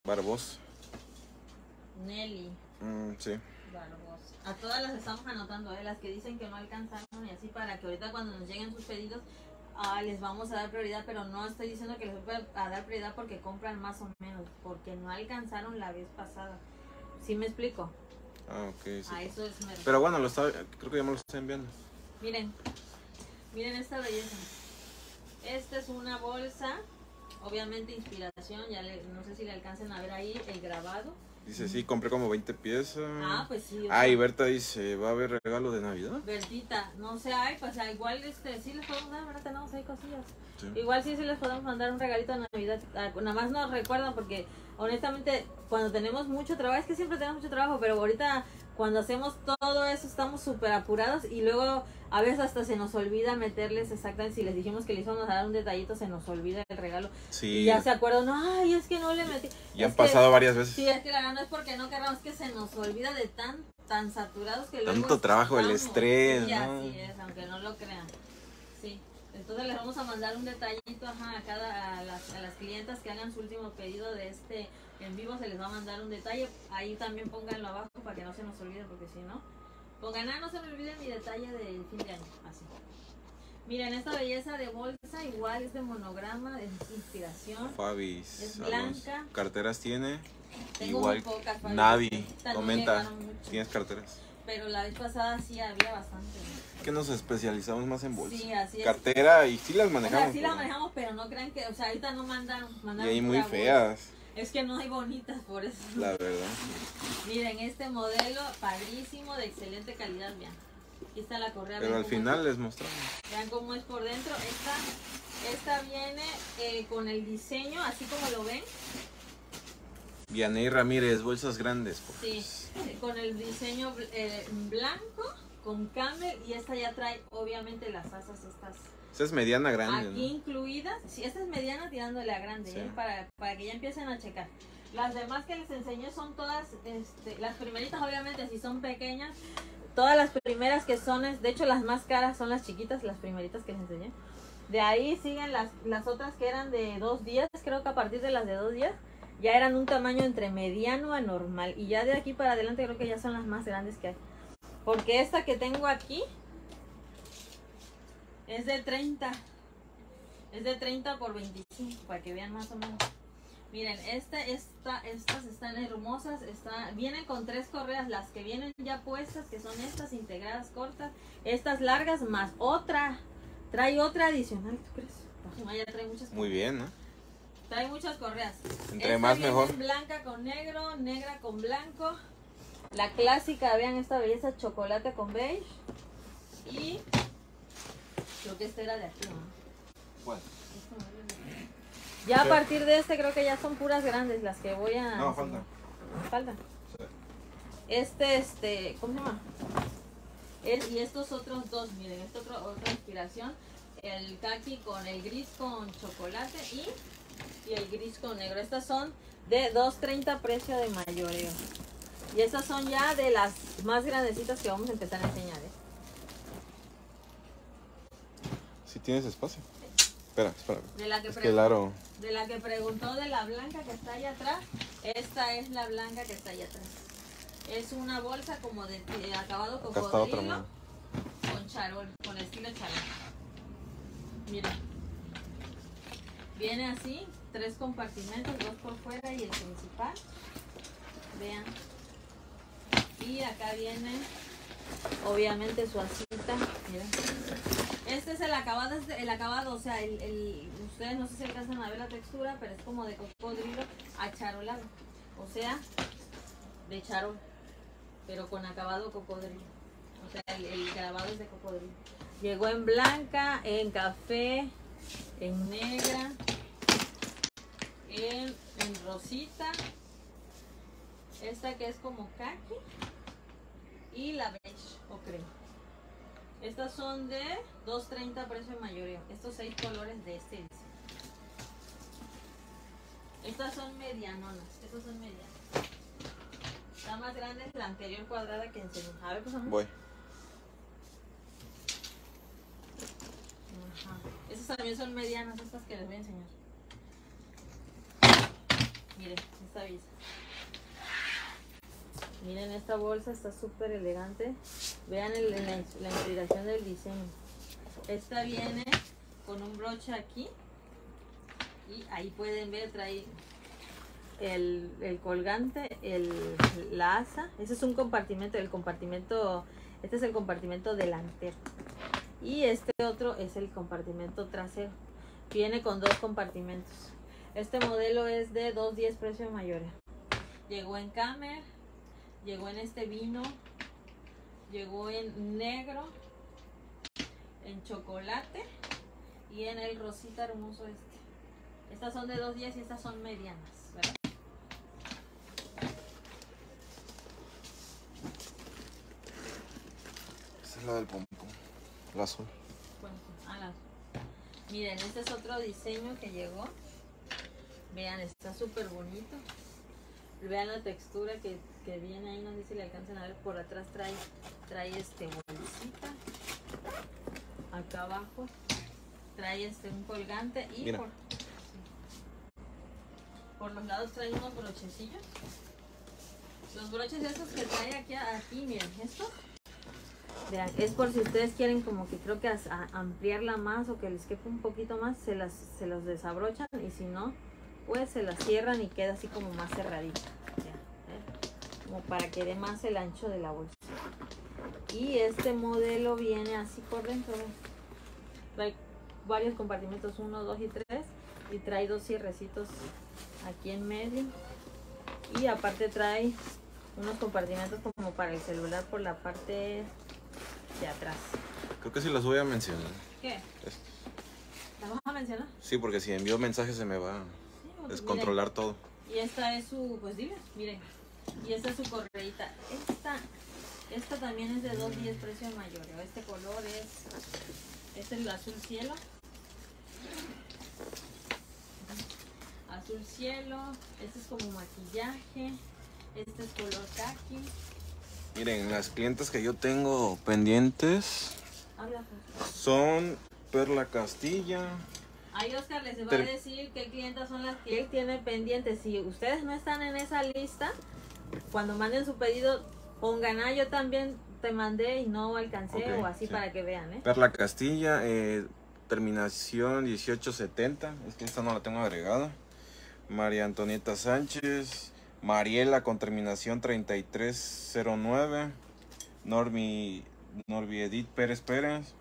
Barbosa. Nelly. Mm, sí. Barbosa. A todas las estamos anotando, ¿eh? Las que dicen que no alcanzaron y así, para que ahorita cuando nos lleguen sus pedidos, ah, les vamos a dar prioridad, pero no estoy diciendo que les voy a dar prioridad porque compran más o menos, porque no alcanzaron la vez pasada. ¿Sí me explico? Ah, ok. Sí. Ah, eso es mercado. Pero bueno, lo está, creo que ya me lo está enviando. Miren, miren esta belleza. Esta es una bolsa, obviamente inspiración, ya le, no sé si le alcancen a ver ahí el grabado. Dice, sí, compré como veinte piezas. Ah, pues sí. Ah, y Berta dice, ¿va a haber regalo de Navidad? Bertita, no sé, ay, pues igual este, sí les podemos dar, ¿verdad? Tenemos ahí cosillas. Sí. Igual sí, sí les podemos mandar un regalito de Navidad. Nada más nos recuerdan porque, honestamente, cuando tenemos mucho trabajo, es que siempre tenemos mucho trabajo, pero ahorita cuando hacemos todo eso estamos súper apurados y luego a veces hasta se nos olvida meterles exactamente, si les dijimos que les íbamos a dar un detallito, se nos olvida el regalo. Sí. Y ya se acuerdan, ay, es que no le metí. Ya han pasado que, varias veces. Sí, es que la no es porque no queramos, que se nos olvida de tan tan saturados que tanto luego trabajo, el estrés, sí, ¿no? Así es, aunque no lo crean. Sí, entonces les vamos a mandar un detallito, ajá, a cada a las, a las clientas que hagan su último pedido de este en vivo, se les va a mandar un detalle. Ahí también pónganlo abajo para que no se nos olvide, porque si no pongan, ah, no se me olvide mi detalle del fin de año. Así, miren esta belleza de bolsa, igual es de monograma, es inspiración. Fabis, es blanca. Carteras tiene. Tengo igual muy pocas, Navi, comenta, ¿tienes carteras? Pero la vez pasada sí había bastante, ¿no? Que nos especializamos más en bolsas. Sí, así es. Cartera, y sí las manejamos. O sea, sí las manejamos, pero no crean que, o sea, ahorita no mandaron. mandaron y hay muy feas. Bolsa. Es que no hay bonitas, por eso. La verdad. Miren, este modelo padrísimo, de excelente calidad, vean. Aquí está la correa. Pero al final es, les mostramos. Vean cómo es por dentro. Esta, esta viene eh, con el diseño, así como lo ven. Vianey Ramírez, bolsas grandes. Pues. Sí, con el diseño eh, blanco, con camel, y esta ya trae obviamente las asas estas. Esta es mediana grande. Aquí, ¿no? Incluidas, sí, esta es mediana tirándole a grande, sí. ¿eh? para, para que ya empiecen a checar. Las demás que les enseñé son todas, este, las primeritas obviamente si son pequeñas, todas las primeras que son, de hecho las más caras son las chiquitas, las primeritas que les enseñé. De ahí siguen las, las otras que eran de dos días, creo que a partir de las de dos días. Ya eran un tamaño entre mediano a normal. Y ya de aquí para adelante creo que ya son las más grandes que hay. Porque esta que tengo aquí es de treinta. Es de treinta por veinticinco, para que vean más o menos. Miren, esta, esta, estas están hermosas. Está, vienen con tres correas. Las que vienen ya puestas, que son estas integradas cortas. Estas largas más otra. Trae otra adicional, ¿tú crees? Ya trae muchas. Muy bien, ¿no? Trae muchas correas. Entre esta más mejor. Blanca con negro, negra con blanco. La clásica, vean esta belleza, chocolate con beige. Y creo que esta era de aquí, ¿no? ¿Cuál? Ya sí. A partir de este creo que ya son puras grandes las que voy a... No, falta. Falta. Sí. Este, este, ¿cómo se llama? El, y estos otros dos, miren, esta otro, otra inspiración. El khaki con el gris con chocolate y... y el gris con negro. Estas son de dos treinta precio de mayoreo. Y estas son ya de las más grandecitas que vamos a empezar a enseñar, ¿eh? Si tienes espacio. Espera, espera. De la que, es que Laro... de la que preguntó, de la blanca que está allá atrás. Esta es la blanca que está allá atrás. Es una bolsa como de, de acabado cocodrilo con charol, con estilo charol. Mira. Viene así, tres compartimentos, dos por fuera y el principal. Vean. Y acá viene, obviamente, su asita. Miren. Este es el acabado, el acabado, o sea, el, el, ustedes no sé si alcanzan a ver la textura, pero es como de cocodrilo acharolado. O sea, de charol, pero con acabado cocodrilo. O sea, el, el acabado es de cocodrilo. Llegó en blanca, en café, en negra, en, en rosita. Esta que es como khaki y la beige o crema. Estas son de dos treinta precio de mayoreo. Estos seis colores de esencia. Estas son medianonas. Estas son medianas. La más grande es la anterior cuadrada que enseñé. A ver, pues vamos. Voy. Ajá. Estas también son medianas, estas que les voy a enseñar. Miren, esta visa. Miren, esta bolsa está súper elegante. Vean el, la, la inspiración del diseño. Esta viene con un broche aquí. Y ahí pueden ver, trae el, el colgante, el, la asa. Ese es un compartimento, el compartimento, este es el compartimento delantero. Y este otro es el compartimento trasero. Viene con dos compartimentos. Este modelo es de dos diez precio mayor. Llegó en cámara. Llegó en este vino, llegó en negro, en chocolate y en el rosita hermoso este. Estas son de dos diez y estas son medianas, ¿verdad? Esta es la del pompón, la azul. Bueno, ah, la azul. Miren, este es otro diseño que llegó. Vean, está súper bonito. Vean la textura que, que viene ahí, no sé si le alcanzan a ver, por atrás trae, trae este bolsita, acá abajo trae este un colgante y por, por los lados trae unos brochecillos. Los broches estos que trae aquí, aquí miren, esto vean, es por si ustedes quieren como que creo que a, a ampliarla más o que les quepa un poquito más, se, las, se los desabrochan y si no, pues se la cierran y queda así como más cerradita, ya, ¿eh? Como para que dé más el ancho de la bolsa. Y este modelo viene así por dentro, trae varios compartimentos, uno, dos y tres, y trae dos cierrecitos aquí en medio, y aparte trae unos compartimentos como para el celular por la parte de atrás. Creo que sí las voy a mencionar. ¿Qué? ¿Las vas a mencionar? Sí, porque si envío mensajes se me va descontrolar todo. Y esta es su, pues dile, miren, y esta es su correita. Esta, esta también es de dos diez precio mayor. Este color es, este es el azul cielo. Azul cielo, este es como maquillaje, este es color khaki. Miren, las clientes que yo tengo pendientes son Perla Castilla. Ahí Oscar les va a decir qué clientas son las que él tiene pendientes. Si ustedes no están en esa lista, cuando manden su pedido, pongan, ah, yo también te mandé y no alcancé, okay, o así, sí, para que vean, ¿eh? Perla Castilla, eh, terminación dieciocho setenta, es que esta no la tengo agregada. María Antonieta Sánchez, Mariela con terminación treinta y tres cero nueve, Normi, Normi Edith Pérez Pérez.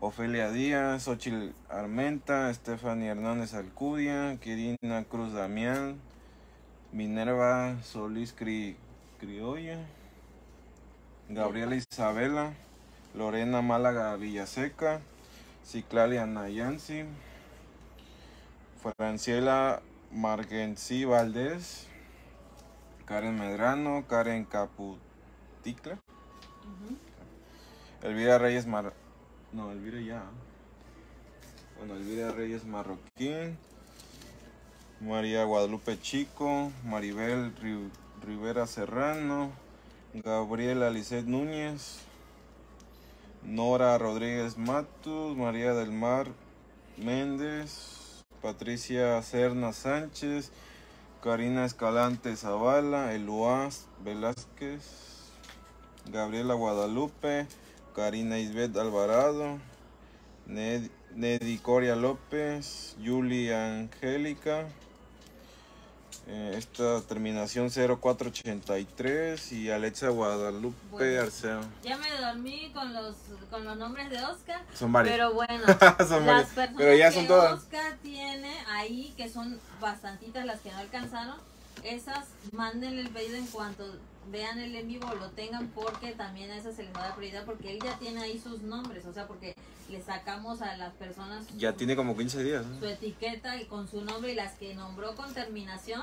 Ofelia Díaz, Xochitl Armenta, Stephanie Hernández Alcudia, Kirina Cruz Damián, Minerva Solís Cri, Criolla, Gabriela Isabela, Lorena Málaga Villaseca, Ciclalia Nayansi, Franciela Margensi Valdés, Karen Medrano, Karen Caputicla, uh-huh. Elvira Reyes Mar... No, Elvira ya. Bueno, Elvira Reyes Marroquín, María Guadalupe Chico, Maribel Ri Rivera Serrano, Gabriela Lisset Núñez, Nora Rodríguez Matus, María del Mar Méndez, Patricia Serna Sánchez, Karina Escalante Zavala, Eluaz Velázquez, Gabriela Guadalupe, Karina Isbeth Alvarado, Ned, Nedy Coria López, Yuli Angélica. Eh, esta terminación cero cuatro ochenta y tres y Alexa Guadalupe, bueno, Arceo. Ya me dormí con los, con los nombres de Oscar. Son varios. Pero bueno, son las personas pero ya son que todas. Oscar tiene ahí, que son bastantitas las que no alcanzaron. Esas, mándenle el pedido en cuanto vean el en vivo, lo tengan, porque también a esas se les va a dar prioridad, porque él ya tiene ahí sus nombres, o sea, porque le sacamos a las personas su, ya tiene como quince días, ¿eh?, su etiqueta y con su nombre, y las que nombró con terminación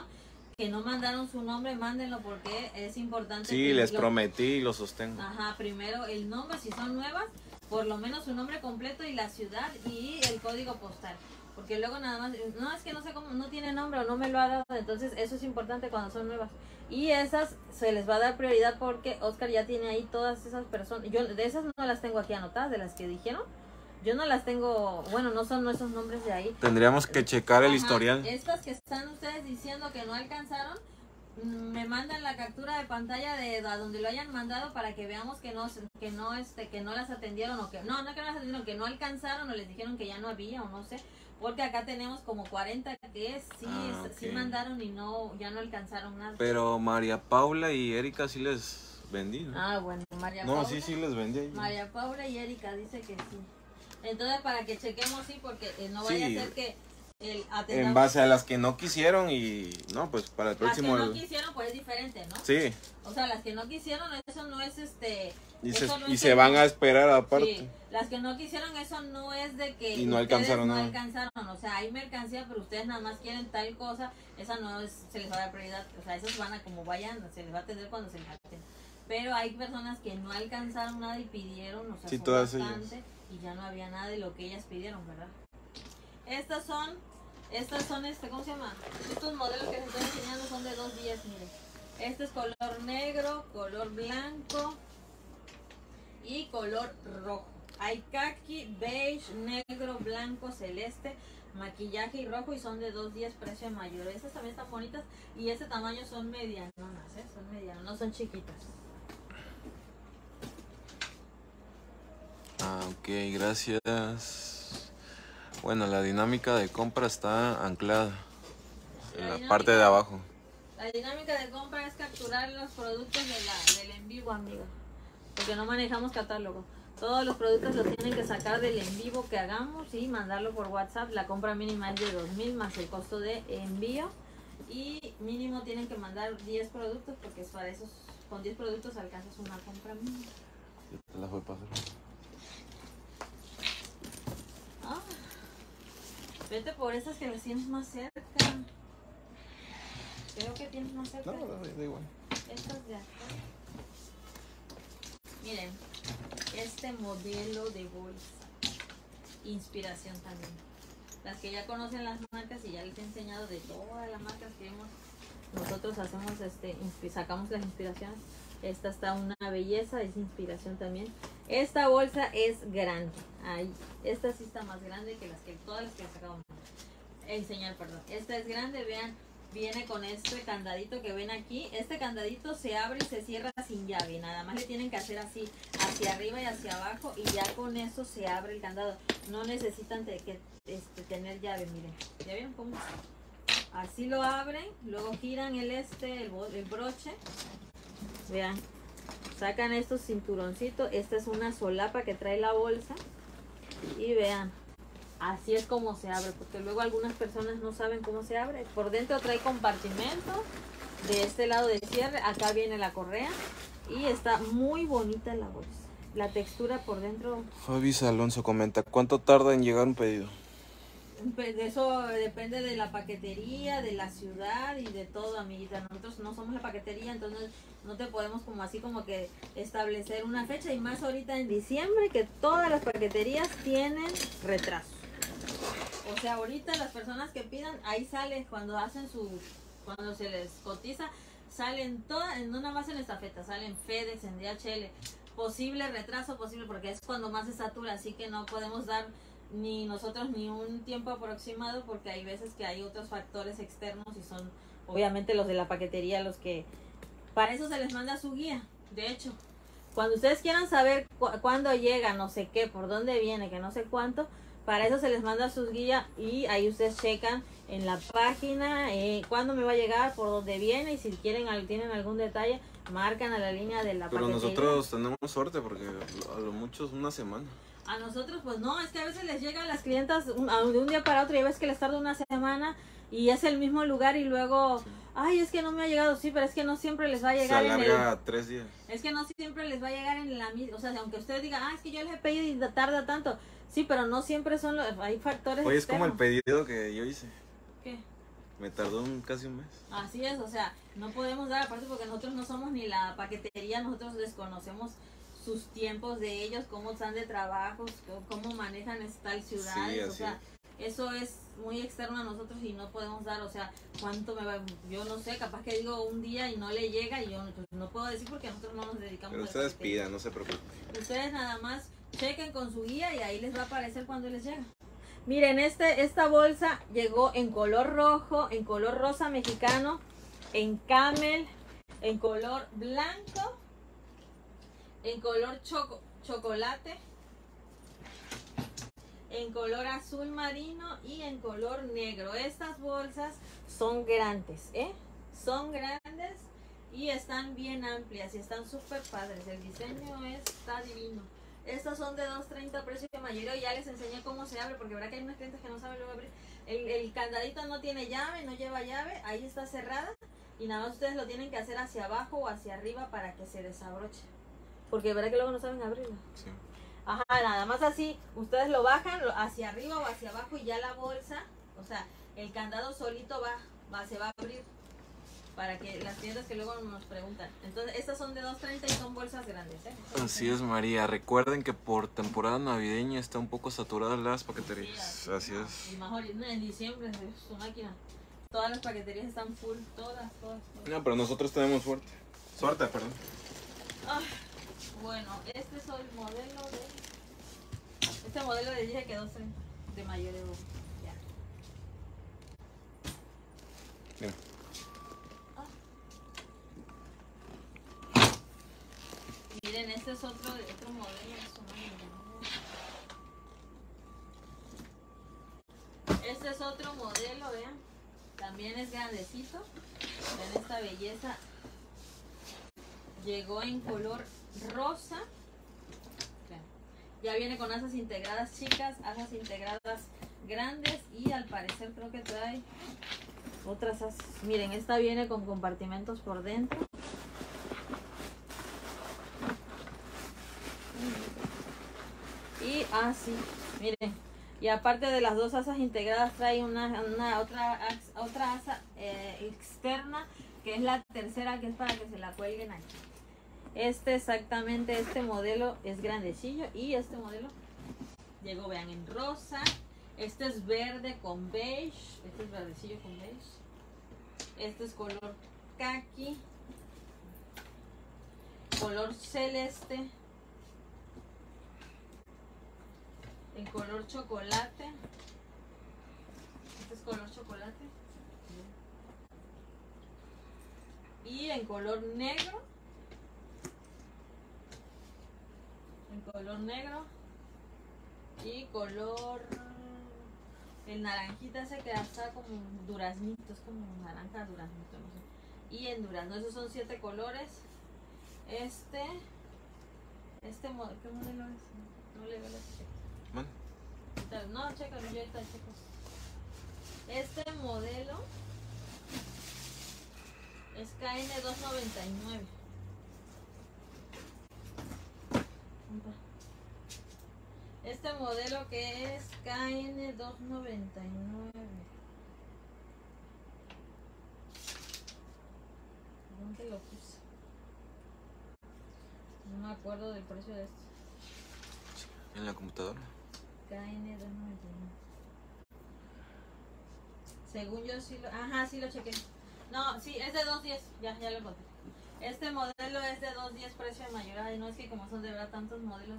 que no mandaron su nombre, mándenlo, porque es importante. Sí, les lo, prometí y lo sostengo. Ajá, primero el nombre, si son nuevas, por lo menos su nombre completo y la ciudad y el código postal. Porque luego nada más, no, es que no sé cómo, no tiene nombre o no me lo ha dado. Entonces eso es importante cuando son nuevas. Y esas se les va a dar prioridad porque Oscar ya tiene ahí todas esas personas. Yo de esas no las tengo aquí anotadas, de las que dijeron. Yo no las tengo, bueno, no son nuestros nombres de ahí. Tendríamos que checar el Ajá, historial. Estas que están ustedes diciendo que no alcanzaron, me mandan la captura de pantalla de a donde lo hayan mandado para que veamos que no, que no, este, que no las atendieron o que no, no que no las atendieron, que no alcanzaron o les dijeron que ya no había o no sé. Porque acá tenemos como cuarenta que sí, ah, okay. sí mandaron y no, ya no alcanzaron nada. Pero María Paula y Erika sí les vendí, ¿no? Ah, bueno, María Paula. No, sí, sí les vendí. María Paula y Erika dice que sí. Entonces, para que chequemos, sí, porque eh, no vaya sí. a ser que... El en base a las que no quisieron y no, pues para el próximo. Las que no quisieron pues es diferente, ¿no? Sí. O sea, las que no quisieron, eso no es este... Y se, no y se que... van a esperar aparte. Sí. Las que no quisieron, eso no es de que... Y no alcanzaron nada. No alcanzaron, o sea, hay mercancía, pero ustedes nada más quieren tal cosa, esa no es, se les va a dar prioridad, o sea, esas van a como vayan, se les va a atender cuando se les atende. Pero hay personas que no alcanzaron nada y pidieron, o sea, sí, todas bastante, ellas. Y ya no había nada de lo que ellas pidieron, ¿verdad? Estas son, estas son este, ¿cómo se llama? Estos modelos que les estoy enseñando son de dos días, miren. Este es color negro, color blanco y color rojo. Hay khaki, beige, negro, blanco, celeste, maquillaje y rojo, y son de dos días, precio mayor. Estas también están bonitas y este tamaño son medianonas, ¿eh? Son medianas, no son chiquitas. Ah, ok, gracias. Bueno, la dinámica de compra está anclada en la, la dinámica, parte de abajo. La dinámica de compra es capturar los productos de la, del en vivo, amigo. Porque no manejamos catálogo. Todos los productos los tienen que sacar del en vivo que hagamos y mandarlo por WhatsApp. La compra mínima es de dos mil más el costo de envío. Y mínimo tienen que mandar diez productos porque para esos, con diez productos alcanzas una compra mínima. Yo te las voy a pasar. Ah. Vete por esas que las tienes más cerca. Creo que tienes más cerca. No, no, da igual. Estas de acá. Miren, este modelo de bolsa. Inspiración también. Las que ya conocen las marcas y ya les he enseñado de todas las marcas que hemos. Nosotros hacemos este, sacamos las inspiraciones. Esta está una belleza, es inspiración también. Esta bolsa es grande. Ahí. Esta sí está más grande que las que todas las que acabamos de enseñar, perdón. Esta es grande, vean, viene con este candadito que ven aquí. Este candadito se abre y se cierra sin llave. Nada más le tienen que hacer así, hacia arriba y hacia abajo, y ya con eso se abre el candado. No necesitan de que, este, tener llave, miren. ¿Ya vieron cómo? Así lo abren, luego giran el este, el, el broche. Vean, sacan estos cinturoncitos. Esta es una solapa que trae la bolsa. Y vean, así es como se abre, porque luego algunas personas no saben cómo se abre. Por dentro trae compartimentos. De este lado de cierre, acá viene la correa. Y está muy bonita la bolsa. La textura por dentro. Fabi Alonso comenta, ¿cuánto tarda en llegar un pedido? Eso depende de la paquetería, de la ciudad y de todo, amiguita. Nosotros no somos la paquetería, entonces no te podemos como así como que establecer una fecha, y más ahorita en diciembre que todas las paqueterías tienen retraso. O sea, ahorita las personas que pidan, ahí sale cuando hacen su, cuando se les cotiza, salen todas, no nada más en estafeta, salen FedEx, en D H L, posible retraso, posible, porque es cuando más se satura, así que no podemos dar ni nosotros ni un tiempo aproximado, porque hay veces que hay otros factores externos y son obviamente los de la paquetería los que, para eso se les manda su guía. De hecho, cuando ustedes quieran saber cu cuándo llega, no sé qué, por dónde viene, que no sé cuánto, Para eso se les manda sus guías y ahí ustedes checan en la página eh, cuándo me va a llegar, por dónde viene, y si quieren tienen algún detalle, marcan a la línea de la paquetería. Pero nosotros tenemos suerte porque a lo mucho es una semana. A nosotros pues no, es que a veces les llegan a las clientas de un, un día para otro y a veces que les tarda una semana y es el mismo lugar y luego, sí. Ay, es que no me ha llegado, sí, pero es que no siempre les va a llegar. Se alarga en el, tres días. Es que no siempre les va a llegar en la misma, o sea, aunque ustedes digan, ah, es que yo les he pedido y tarda tanto, sí, pero no siempre son los, hay factores. Oye, es externos. Como el pedido que yo hice. ¿Qué? Me tardó un, casi un mes. Así es, o sea, no podemos dar aparte porque nosotros no somos ni la paquetería, nosotros desconocemos sus tiempos de ellos, cómo están de trabajos, cómo manejan tal ciudad, sí, o sea, es. Eso es muy externo a nosotros y no podemos dar, o sea, cuánto me va, yo no sé, capaz que digo un día y no le llega y yo no, no puedo decir porque nosotros no nos dedicamos. Pero ustedes pidan, no se preocupen. Ustedes nada más chequen con su guía y ahí les va a aparecer cuando les llega. Miren, este, esta bolsa llegó en color rojo, en color rosa mexicano, en camel, en color blanco, en color choco, chocolate, en color azul marino y en color negro. Estas bolsas son grandes, ¿eh? Son grandes y están bien amplias y están súper padres. El diseño está divino. Estas son de dos treinta precio mayoreo. Ya les enseñé cómo se abre porque verá que hay unas clientes que no saben luego abrir. El, el candadito no tiene llave, no lleva llave, ahí está cerrada y nada más ustedes lo tienen que hacer hacia abajo o hacia arriba para que se desabroche. Porque verá que luego no saben abrirlo. Sí. Ajá, nada más así, ustedes lo bajan hacia arriba o hacia abajo y ya la bolsa, o sea, el candado solito va, va se va a abrir para que las tiendas que luego nos preguntan. Entonces, estas son de dos treinta y son bolsas grandes, ¿eh? Así es, María. Recuerden que por temporada navideña está un poco saturadas las paqueterías. Sí, así, así es. Y mejor en diciembre es su máquina. Todas las paqueterías están full, todas, todas, todas. No, pero nosotros tenemos suerte. Suerte, perdón. Ah. Bueno, este es el modelo de... Este modelo de dije que doce de mayoreo. Ya. Mira. Ah. Miren, este es otro, otro modelo. Este es otro modelo, vean. También es grandecito. Vean esta belleza. Llegó en color rosa. Ya viene con asas integradas chicas, asas integradas grandes y al parecer creo que trae otras asas. Miren, esta viene con compartimentos por dentro. Y así, miren. Y aparte de las dos asas integradas trae una, una otra, otra asa eh, externa, que es la tercera, que es para que se la cuelguen aquí. Este exactamente, este modelo es grandecillo y este modelo llegó, vean, en rosa. Este es verde con beige, este es verdecillo con beige. Este es color caqui, color celeste, en color chocolate. Este es color chocolate. Y en color negro. En color negro y color, el naranjita ese que está como duraznito, es como naranja duraznito, no sé. Y en durazno, esos son siete colores. Este, este modelo, ¿qué modelo es? No le veo la checa. No, checa, yo ahorita checo. Este modelo es K N doscientos noventa y nueve. Este modelo que es K N doscientos noventa y nueve. ¿Dónde lo puse? No me acuerdo del precio de esto. ¿En la computadora? K N doscientos noventa y nueve. Según yo sí lo... Ajá, sí lo chequé. No, sí, es de doscientos diez. Ya, ya lo encontré. Este modelo es de doscientos diez precio de mayorada. Y no es que como son de verdad tantos modelos,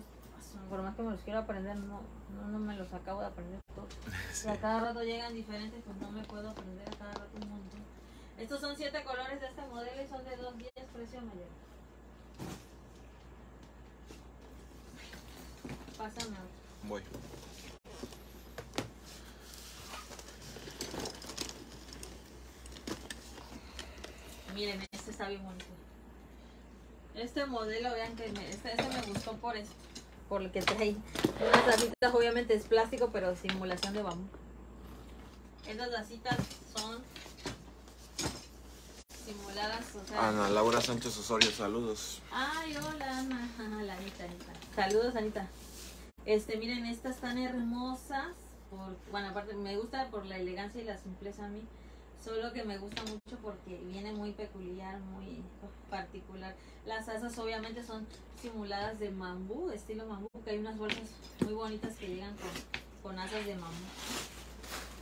por más que me los quiero aprender, no, no, no me los acabo de aprender todos. Sí. A cada rato llegan diferentes, pues no me puedo aprender a cada rato un montón. Estos son siete colores de este modelo y son de doscientos diez precio de mayorada. Pásame otro. Voy. miren, este está bien bonito. Este modelo, vean que me, este, este me gustó por eso, por lo que trae unas tacitas, obviamente es plástico, pero simulación de bambú. Estas tacitas son simuladas, o sea... Ana Laura Sánchez Osorio, saludos. Ay, hola Ana, la Anita, Anita. Saludos, Anita. Este, miren, estas tan hermosas, por, bueno, aparte me gusta por la elegancia y la simpleza a mí. Solo que me gusta mucho porque viene muy peculiar, muy particular. Las asas obviamente son simuladas de bambú, estilo bambú, que hay unas bolsas muy bonitas que llegan con, con asas de bambú.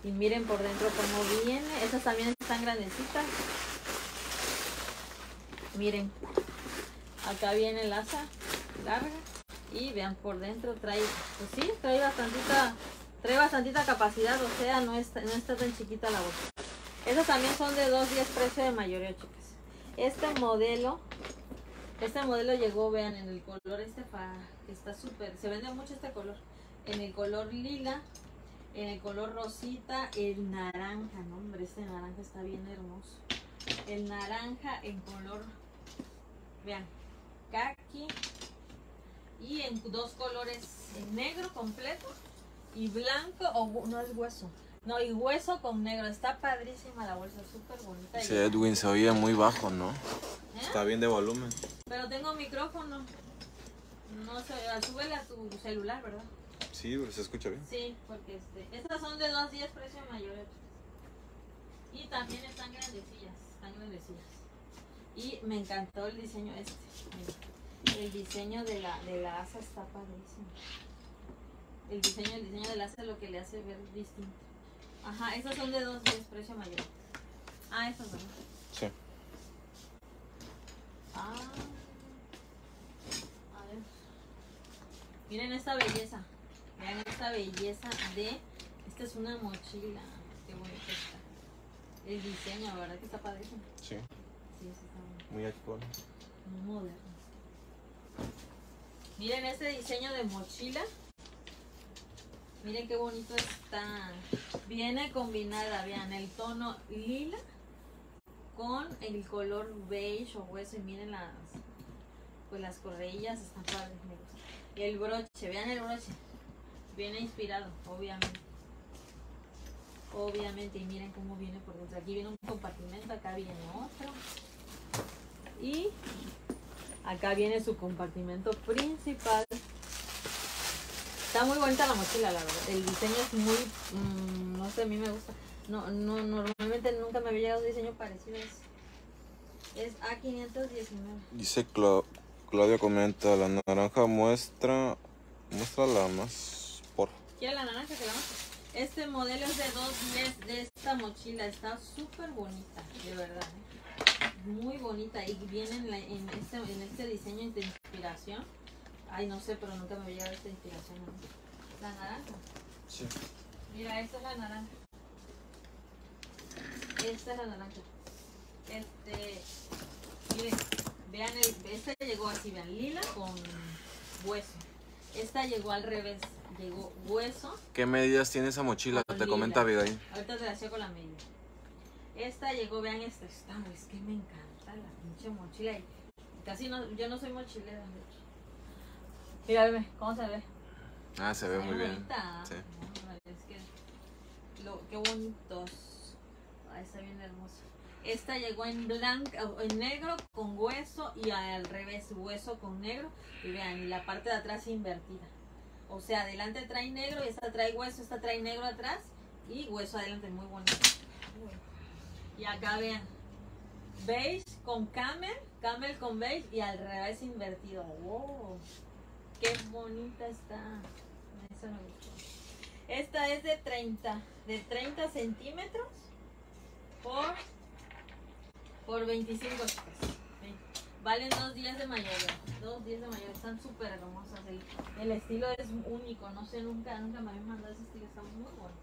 Y miren por dentro cómo viene. Estas también están grandecitas. Miren, acá viene el asa larga. Y vean por dentro, trae, pues sí, trae bastantita, trae bastantita capacidad, o sea, no está, no está tan chiquita la bolsa. Estas también son de dos días, precio de mayoría, chicas. Este modelo, este modelo llegó, vean, en el color este, que está súper, se vende mucho este color. En el color lila, en el color rosita, el naranja, no hombre, este naranja está bien hermoso. El naranja en color, vean, caqui. Y en dos colores, en negro completo y blanco, o no es hueso. No, y hueso con negro. Está padrísima la bolsa, súper bonita. Sí, Edwin, se oía muy bajo, ¿no? ¿Eh? Está bien de volumen. Pero tengo micrófono. No sé, súbele a tu celular, ¿verdad? Sí, pero se escucha bien. Sí, porque este, estas son de dos días, precio mayor. Y también están grandecillas, están grandecillas. Y me encantó el diseño este. Mira, el diseño de la, de la asa está padrísimo. El diseño, el diseño de la asa es lo que le hace ver distinto. Ajá, esas son de dos días, precio mayor. Ah, esas son. Sí. Ah. A ver. Miren esta belleza. Vean esta belleza de... Esta es una mochila. Qué bonita está. El diseño, ¿verdad que está padrísimo? Sí. Sí, sí está bueno. Muy actual. Muy moderno. Miren este diseño de mochila. Miren qué bonito está. Viene combinada, vean, el tono lila con el color beige o hueso. Y miren las, pues las correillas están padres, me gusta. Y el broche, vean el broche. Viene inspirado, obviamente. Obviamente, y miren cómo viene por dentro. Aquí viene un compartimento, acá viene otro. Y acá viene su compartimento principal. Está muy bonita la mochila, la verdad. El diseño es muy, mmm, no sé, a mí me gusta. No, no, normalmente nunca me había llegado un diseño parecido a ese. Es A quinientos diecinueve. Dice Cla Claudia, comenta, la naranja muestra, muestra la más, por. ¿Quiere la naranja que la muestra? Este modelo es de dos meses de esta mochila. Está súper bonita, de verdad, ¿eh? Muy bonita. Y viene en, la, en, este, en este diseño de inspiración. Ay, no sé, pero nunca me había dado esta inspiración. ¿La naranja? Sí. Mira, esta es la naranja. Esta es la naranja. Este, miren, vean, el, esta llegó así, vean, lila con hueso. Esta llegó al revés, llegó hueso. ¿Qué medidas tiene esa mochila? Te lila. Comenta Abigail. Ahorita te la hacía con la medida. Esta llegó, vean, esta está, es que me encanta la pinche mochila. Casi no, yo no soy mochilera, de hecho. Mira, bebé, ¿cómo se ve? Ah, se ve muy bien. Sí. Es que lo, qué bonitos. Ahí está bien hermoso. Esta llegó en blanco, en negro con hueso y al revés, hueso con negro. Y vean, y la parte de atrás invertida. O sea, adelante trae negro y esta trae hueso, esta trae negro atrás y hueso adelante, muy bonito. Y acá vean, beige con camel, camel con beige y al revés invertido. Wow. Qué bonita está. Eso me gustó. Esta es de treinta, de treinta centímetros por, por veinticinco. Valen dos días de mayoría. Dos días de mayoría. Están súper hermosas. El, el estilo es único. No sé, nunca, nunca me habían mandado ese estilo. Está muy bueno.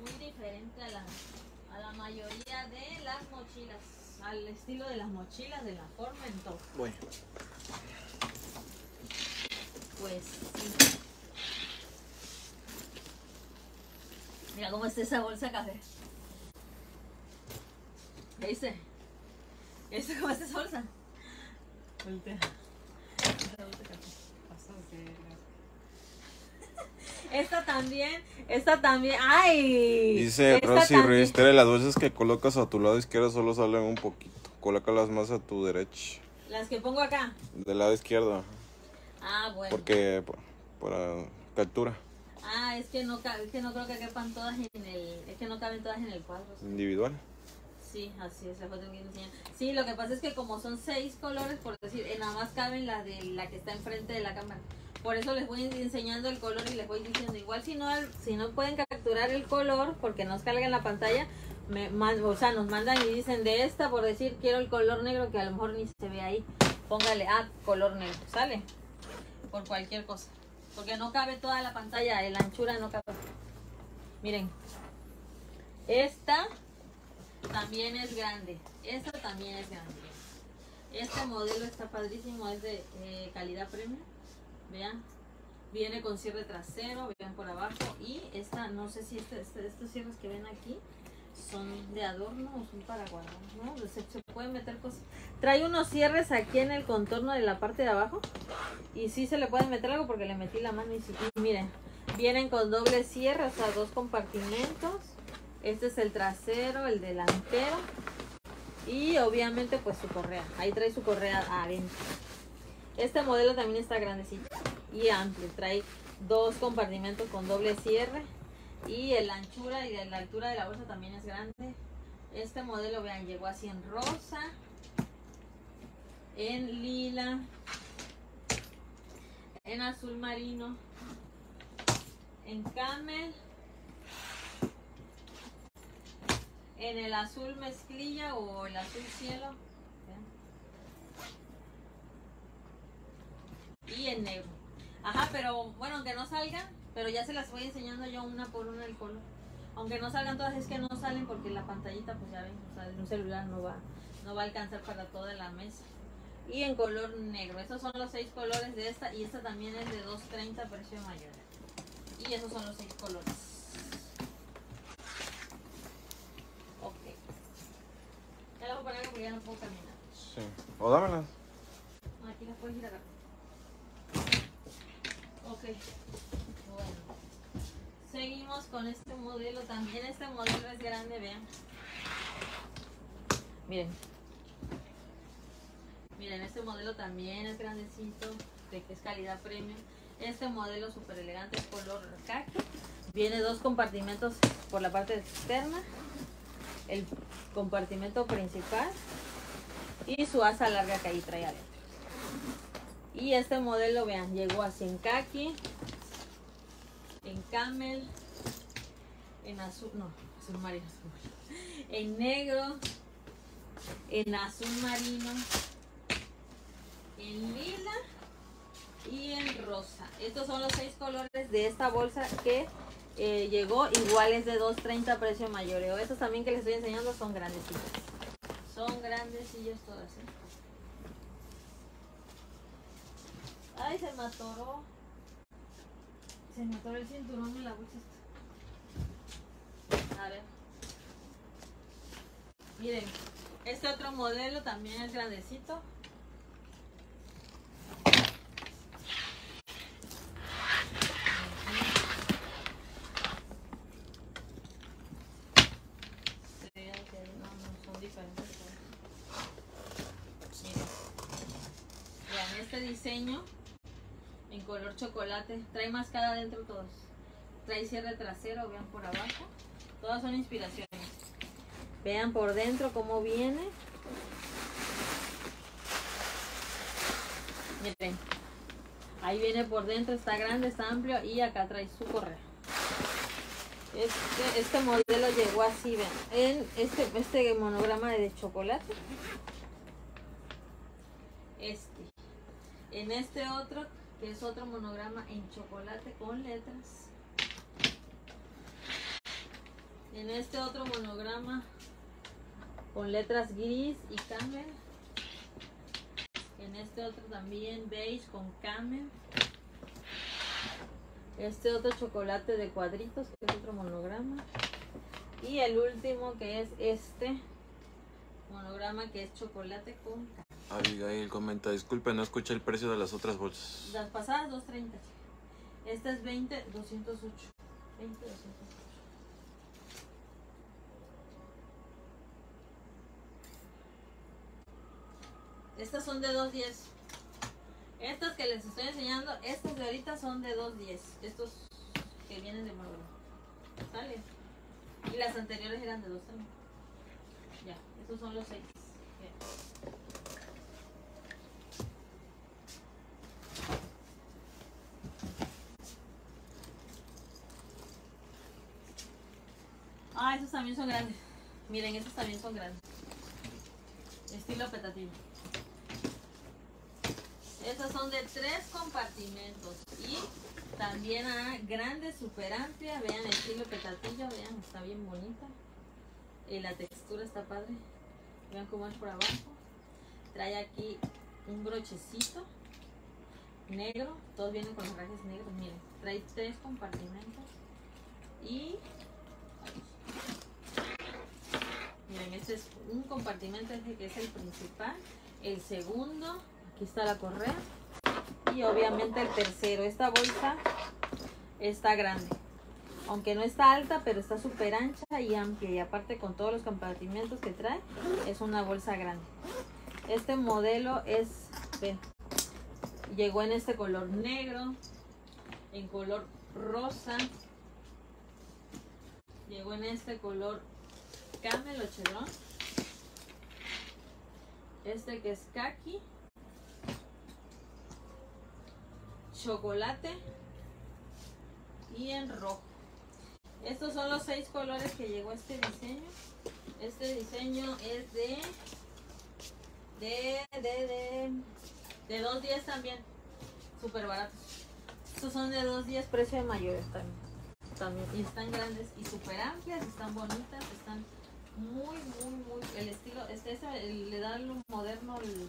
Muy diferente a la, a la mayoría de las mochilas. Al estilo de las mochilas, de la forma en todo. Bueno. Pues sí. Mira cómo está esa bolsa de café. ¿Veis? ¿Esto cómo es salsa? Voltea. Esta también, esta también. ¡Ay! Dice Rosy Ruiz, Tere, las dulces que colocas a tu lado izquierdo solo salen un poquito. Colócalas más a tu derecha. ¿Las que pongo acá? Del lado izquierdo. Ah, bueno. Porque para captura. Ah, es que no, es que no creo que quepan todas en el... Es que no caben todas en el cuadro. ¿Sí? ¿Individual? Sí, así es, la foto que enseñan. Sí, lo que pasa es que como son seis colores, por decir, nada más caben la de la que está enfrente de la cámara. Por eso les voy enseñando el color y les voy diciendo, igual si no, si no pueden capturar el color porque nos cargan la pantalla, me, man, o sea, nos mandan y dicen de esta, por decir, quiero el color negro, que a lo mejor ni se ve ahí. Póngale, ah, color negro, sale. Por cualquier cosa. Porque no cabe toda la pantalla, la anchura no cabe. Miren. Esta también es grande. Esta también es grande. Este modelo está padrísimo, es de eh, calidad premium. Vean, viene con cierre trasero, vean por abajo, y esta, no sé si este, este, estos cierres que ven aquí son de adorno o son para guardar, ¿no? Se, se pueden meter cosas. Trae unos cierres aquí en el contorno de la parte de abajo y sí se le pueden meter algo porque le metí la mano y, sí, y miren, vienen con doble cierre, o sea, dos compartimentos. Este es el trasero, el delantero y obviamente pues su correa, ahí trae su correa adentro. Este modelo también está grandecito y amplio. Trae dos compartimentos con doble cierre. Y la anchura y la altura de la bolsa también es grande. Este modelo, vean, llegó así en rosa, en lila, en azul marino, en camel, en el azul mezclilla o el azul cielo. Y en negro. Ajá, pero bueno, aunque no salgan, pero ya se las voy enseñando yo una por una el color. Aunque no salgan todas, es que no salen porque la pantallita, pues ya ven, o sea, en un celular no va, no va a alcanzar para toda la mesa. Y en color negro. Estos son los seis colores de esta y esta también es de dos treinta precio mayor. Y esos son los seis colores. Ok. Ya las voy a poner porque ya no puedo caminar. Sí. O dámelas. Aquí las puedes ir acá. Ok, bueno, seguimos con este modelo, también este modelo es grande, vean, miren, miren, este modelo también es grandecito, de que es calidad premium, este modelo súper elegante, es color caqui, viene dos compartimentos por la parte externa, el compartimento principal y su asa larga que ahí trae adentro. Y este modelo, vean, llegó así en khaki, en camel, en azul, no, azul marino, en negro, en azul marino, en lila y en rosa. Estos son los seis colores de esta bolsa que eh, llegó, igual es de dos treinta precio mayor. Estos también que les estoy enseñando son grandecillos. Son grandecillos todas, ¿eh? Ay, se me atoró. Se me atoró el cinturón en la bolsa. A ver. Miren, este otro modelo también es grandecito. Miren. Vean, este diseño. En color chocolate, trae mascada adentro todos, trae cierre trasero, vean por abajo, todas son inspiraciones, vean por dentro cómo viene, miren, ahí viene por dentro, está grande, está amplio y acá trae su correa. Este, este modelo llegó así, vean, en este, este monograma de chocolate, este, en este otro, que es otro monograma en chocolate con letras. En este otro monograma con letras gris y camel. En este otro también beige con camel. Este otro chocolate de cuadritos, que es otro monograma. Y el último que es este, Monograma que es chocolate con café. Abigail comenta, disculpe, no escuché el precio de las otras bolsas. Las pasadas dos treinta. Esta es veinte doscientos ocho. veinte doscientos ocho. Estas son de dos diez. Estas que les estoy enseñando, estas de ahorita son de dos diez. Estos que vienen de Moreno. ¿Sale? Y las anteriores eran de dos también. Ya, estos son los seis. Ah, estos también son grandes. Miren, estos también son grandes. Estilo petativo. Estas son de tres compartimentos y también ah, grande, super amplia. Vean el estilo petatillo, vean, está bien bonita. Y la textura está padre. Vean cómo es por abajo. Trae aquí un brochecito negro. Todos vienen con los rajes negros. Miren, trae tres compartimentos. Y miren, este es un compartimento, este que es el principal. El segundo, aquí está la correa. Y obviamente el tercero. Esta bolsa está grande. Aunque no está alta, pero está súper ancha y amplia. Y aparte con todos los compartimentos que trae, es una bolsa grande. Este modelo es... Ven, llegó en este color negro, en color rosa. Llegó en este color camel o chedrón. Este que es khaki. Chocolate. Y en rojo. Estos son los seis colores que llegó este diseño. Este diseño es de de de de, de dos diez también, súper baratos. Estos son de dos diez, precio de mayores también, también. Y están grandes y súper amplias, están bonitas, están muy muy muy el estilo este, este le da lo moderno el,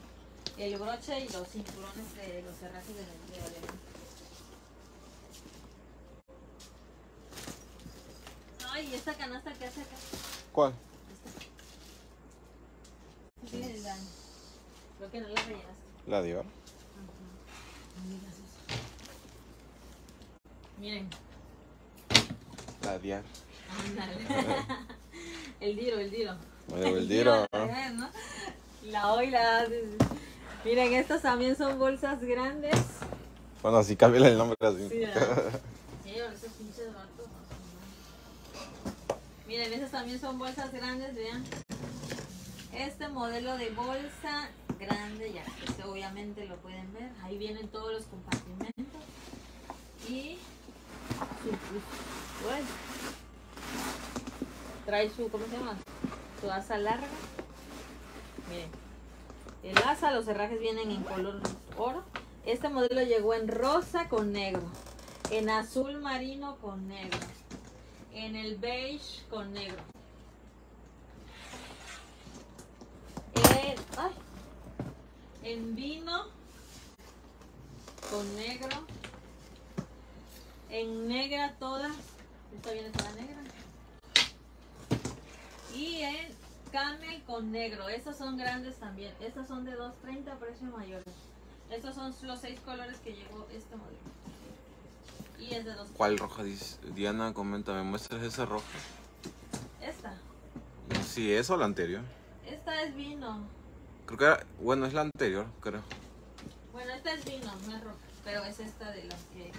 el broche y los cinturones de los herrajes de, de Valencia. ¿Y esta canasta que hace acá? ¿Cuál? Esta. Sí, el daño. Creo que no la rellenaste. ¿La Dior? Miren. La Dior. El Diro, el Diro. Bueno, el Diro. ¿No? La oila. Miren, estas también son bolsas grandes. Bueno, así cambia el nombre así. Sí, esos pinches barcos. Miren, esas también son bolsas grandes, vean. Este modelo de bolsa grande, ya, este obviamente lo pueden ver. Ahí vienen todos los compartimentos. Y su, bueno, trae su, ¿cómo se llama? Su asa larga. Miren, el asa, los herrajes vienen en color oro. Este modelo llegó en rosa con negro, en azul marino con negro, en el beige con negro. El, ay, en vino con negro. En negra todas. Esta viene toda negra. Y en camel con negro. Estas son grandes también. Estas son de dos treinta, precio mayor. Estos son los seis colores que llevó este modelo. Y es de dos. ¿Cuál roja? Diana comenta, ¿me muestras esa roja? ¿Esta? No, sí, esa o la anterior. Esta es vino. Creo que era, bueno, es la anterior, creo. Bueno, esta es vino, no es roja, pero es esta de las que...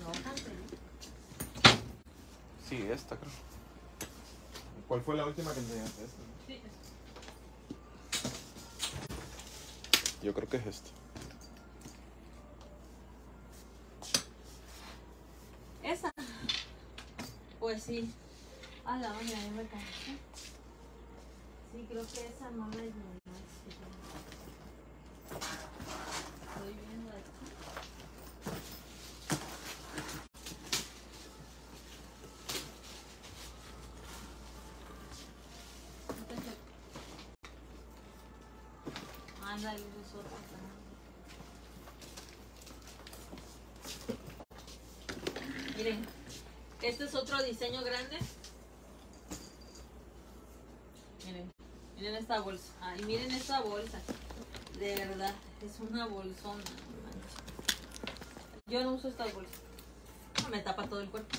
¿No? ¿Anterior? Sí, esta creo. ¿Cuál fue la última que enseñaste? ¿Esta? Sí, esta. Yo creo que es esta. Esa, pues sí, a la onda, me cansé. Sí, creo que esa no la llené. Estoy viendo aquí. Anda, hay unos otros también. Miren, este es otro diseño grande. Miren, Miren esta bolsa. Ay, miren esta bolsa. De verdad, es una bolsona. Yo no uso esta bolsa. No me tapa todo el cuerpo.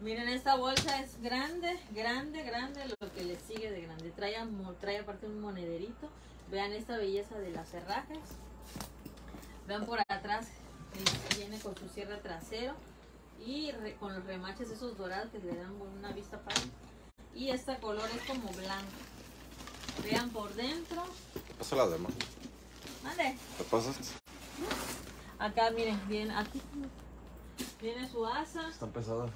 Miren, esta bolsa es grande, grande, grande. Lo que le sigue de grande. Trae, trae aparte un monederito. Vean esta belleza de las herrajes. Vean por atrás. Viene con su cierre trasero. Y re, con los remaches esos dorados que le dan una vista padre. Y este color es como blanco. Vean por dentro. Pasa la demás. Vale. ¿Te pasas? Acá miren, bien aquí. Viene su asa. Están pesadas.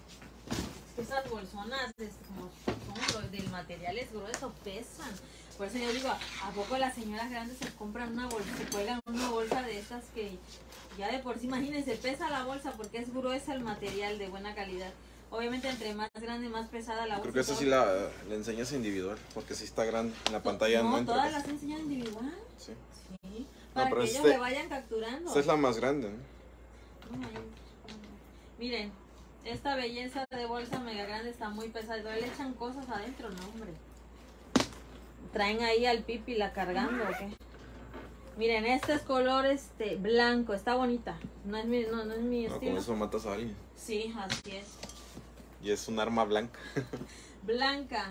Esas bolsonas, es como, como del material es grueso, pesan. Por eso yo digo, ¿a poco las señoras grandes se compran una bolsa, se cuelgan una bolsa de estas que ya de por sí, imagínense, pesa la bolsa porque es gruesa el material de buena calidad? Obviamente entre más grande, más pesada la bolsa. Creo que esa sí la, la enseñas individual, porque sí está grande, en la pantalla no, no entra. ¿Todas las enseñan individual? Sí. Sí, para no, que ellos este, le vayan capturando. Esta es la más grande, ¿no? No, miren, esta belleza de bolsa mega grande está muy pesada. Le echan cosas adentro, no hombre. Traen ahí al Pipi la cargando, ¿o qué? Miren, este es color este blanco, está bonita. No es mi, no, no es mi estilo. Con eso matas a alguien. Sí, así es. Y es un arma blanca. Blanca,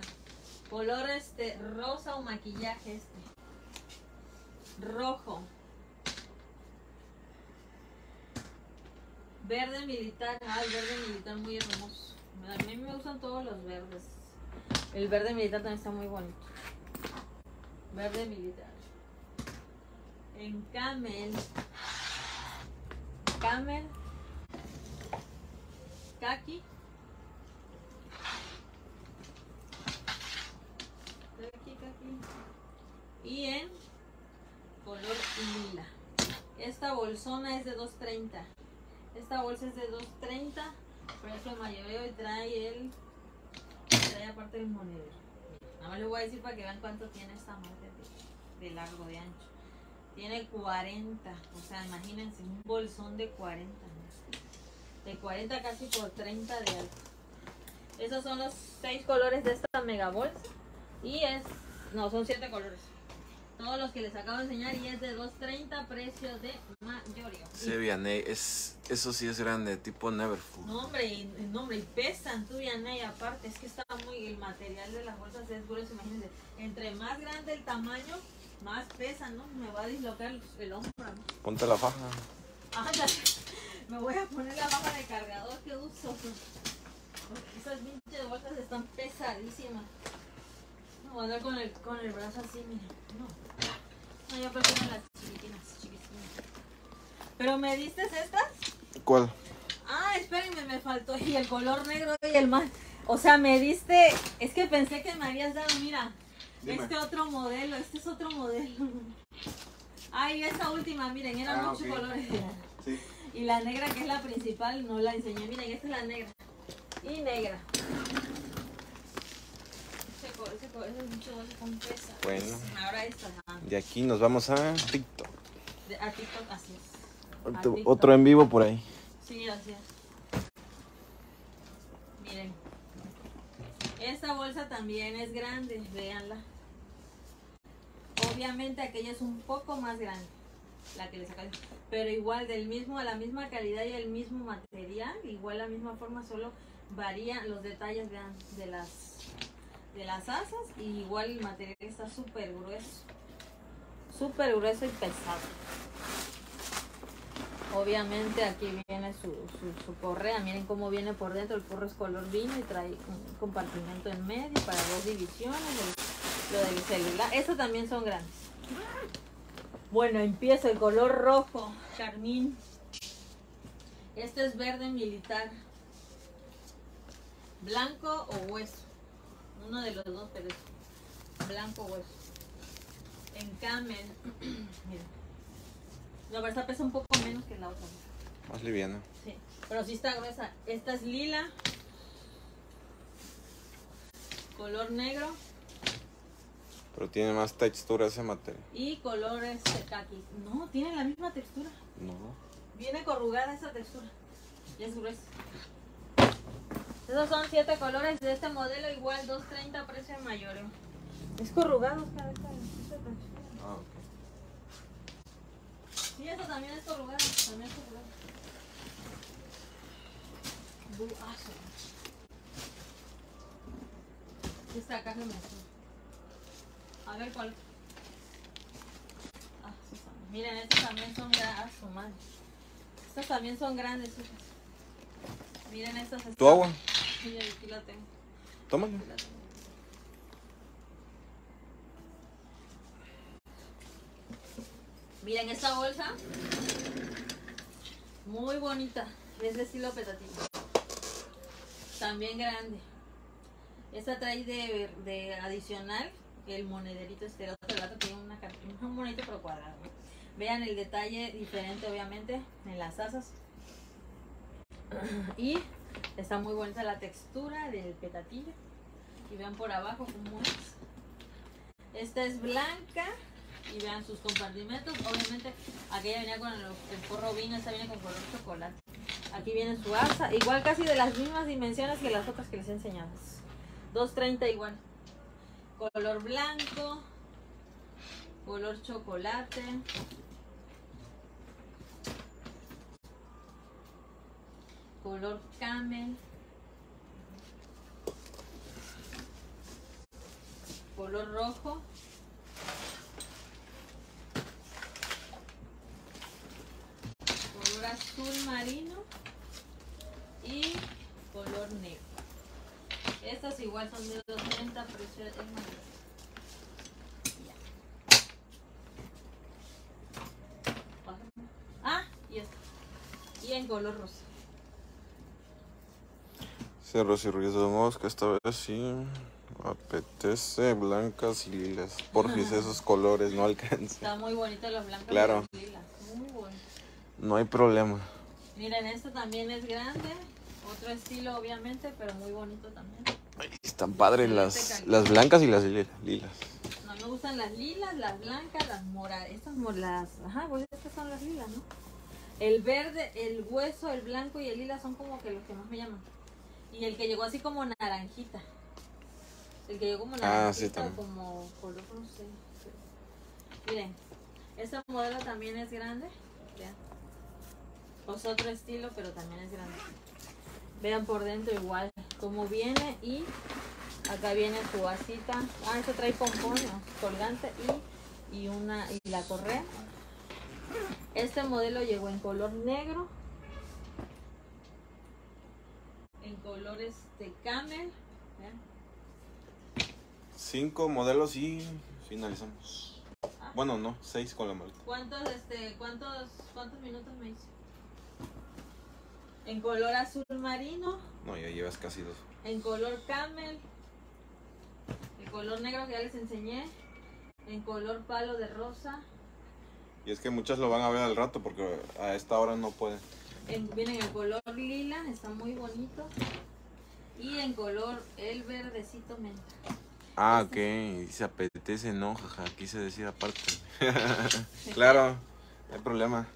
color este rosa o maquillaje este. Rojo. Verde militar, ah, el verde militar muy hermoso. A mí me gustan todos los verdes. El verde militar también está muy bonito. Verde militar. En camel. Camel. Kaki. Kaki, kaki. Y en color lila. Esta bolsona es de dos treinta. Esta bolsa es de dos treinta, por eso el mayoreo trae el, trae aparte el monedero. Nada más les voy a decir para que vean cuánto tiene esta madre de, de largo, de ancho. Tiene cuarenta, o sea, imagínense, un bolsón de cuarenta, ¿no? De cuarenta casi por treinta de alto. Esos son los seis colores de esta mega bolsa. Y es, no, son siete colores. Todos los que les acabo de enseñar y es de dos treinta, precio de mayoreo. Sí, Vianney, es, eso sí es grande, tipo Neverfull. No, hombre, no, hombre, pesan tú, Vianney, aparte, es que está muy, el material de las bolsas es grueso, imagínense. Entre más grande el tamaño, más pesan, ¿no? Me va a dislocar el hombro, ¿no? Ponte la faja. Ah, ya, me voy a poner la faja de cargador que uso. Esas pinches bolsas están pesadísimas. Voy a andar con el, con el brazo así, mira. No, no, yo prefiero las chiquitinas, chiquitinas. ¿Pero me diste estas? ¿Cuál? Ah, espérenme, me faltó. Y el color negro y el más. O sea, me diste. Es que pensé que me habías dado, mira. Dime. Este otro modelo, este es otro modelo. Ay, esta última, miren, eran ah, muchos okay. colores. Sí. Y la negra, que es la principal, no la enseñé. Miren, esta es la negra. Y negra. Ese color es mucho dulce con pesa. Bueno, ahora esta, ¿no? De aquí nos vamos a TikTok. De, a TikTok, así es. A otro, TikTok. Otro en vivo por ahí. Sí, así es. Miren. Esta bolsa también es grande, véanla. Obviamente aquella es un poco más grande, la que les acabo. Pero igual, del mismo, a la misma calidad y el mismo material, igual la misma forma, solo varían los detalles, vean, de las... de las asas, y igual el material está súper grueso, súper grueso y pesado. Obviamente aquí viene su, su, su correa, miren cómo viene por dentro, el porro es color vino y trae un compartimento en medio para dos divisiones, el, lo del celular, estos también son grandes. Bueno, empiezo, el color rojo, carmín, este es verde militar, blanco o hueso. Uno de los dos, pero es blanco hueso. En camel, mira. La verdad pesa un poco menos que la otra. Más liviana. Sí, pero sí está gruesa. Esta es lila. Color negro. Pero tiene más textura ese material. Y color este kaki. No, tiene la misma textura. No. Viene corrugada esa textura. Y es gruesa. Esos son siete colores de este modelo, igual dos treinta, precio mayor. Es corrugado, cara. Ah, ok. Sí, esto también es corrugado. También es corrugado. Buazo. Esta caja me gusta. A ver cuál. Ah, sí, miren, estos también son grandes. Ah, estos también son grandes. Miren estas. Estas. ¿Tu agua? Sí, aquí la tengo. Tómala. Miren esta bolsa, muy bonita, es de estilo petativo, también grande. Esta trae de, de adicional el monederito estelado, tiene una, un monedito pero cuadrado. Vean el detalle diferente obviamente en las asas. Y está muy bonita la textura del petatillo. Y vean por abajo cómo es. Esta es blanca. Y vean sus compartimentos. Obviamente aquella venía con el, el forro vino, esta viene con color chocolate. Aquí viene su asa, igual casi de las mismas dimensiones que las otras que les he enseñado. dos treinta igual. Color blanco, color chocolate. Color camel. Color rojo. Color azul marino y color negro. Estas igual son de doscientos treinta, pero es más. Ah, y esta. Y en color rosa. Sí, rosa y ruido de mosca, esta vez sí. Apetece blancas y lilas. Porfis, esos colores no alcanzan. Está muy bonito los blancos, claro. Y los lilas. Muy bonito. No hay problema. Miren, esto también es grande. Otro estilo, obviamente, pero muy bonito también. Ay, están padres las, las blancas y las lilas. No, me gustan las lilas, las blancas, las moradas. Estas moradas. Ajá, pues estas son las lilas, ¿no? El verde, el hueso, el blanco y el lila son como que los que más me llaman. Y el que llegó así como naranjita. El que llegó como naranjita, ah, sí, también. Como color, no sé. Miren, esta modelo también es grande. Vean. O sea, otro estilo, pero también es grande. Vean por dentro igual cómo viene. Y acá viene su vasita. Ah, esto trae pompón, colgante y, y, una, y la correa. Este modelo llegó en color negro, en color este camel. Vean. Cinco modelos y finalizamos. Ah. Bueno, no, seis con la maleta. ¿Cuántos, este, cuántos, cuántos minutos me hizo? En color azul marino. No, ya llevas casi dos. En color camel. El color negro que ya les enseñé. En color palo de rosa. Y es que muchas lo van a ver al rato porque a esta hora no pueden. En, vienen en color lila, está muy bonito. Y en color el verdecito menta. Ah, este. Ok, se apetece, no, jaja, quise decir aparte. Claro, no hay problema.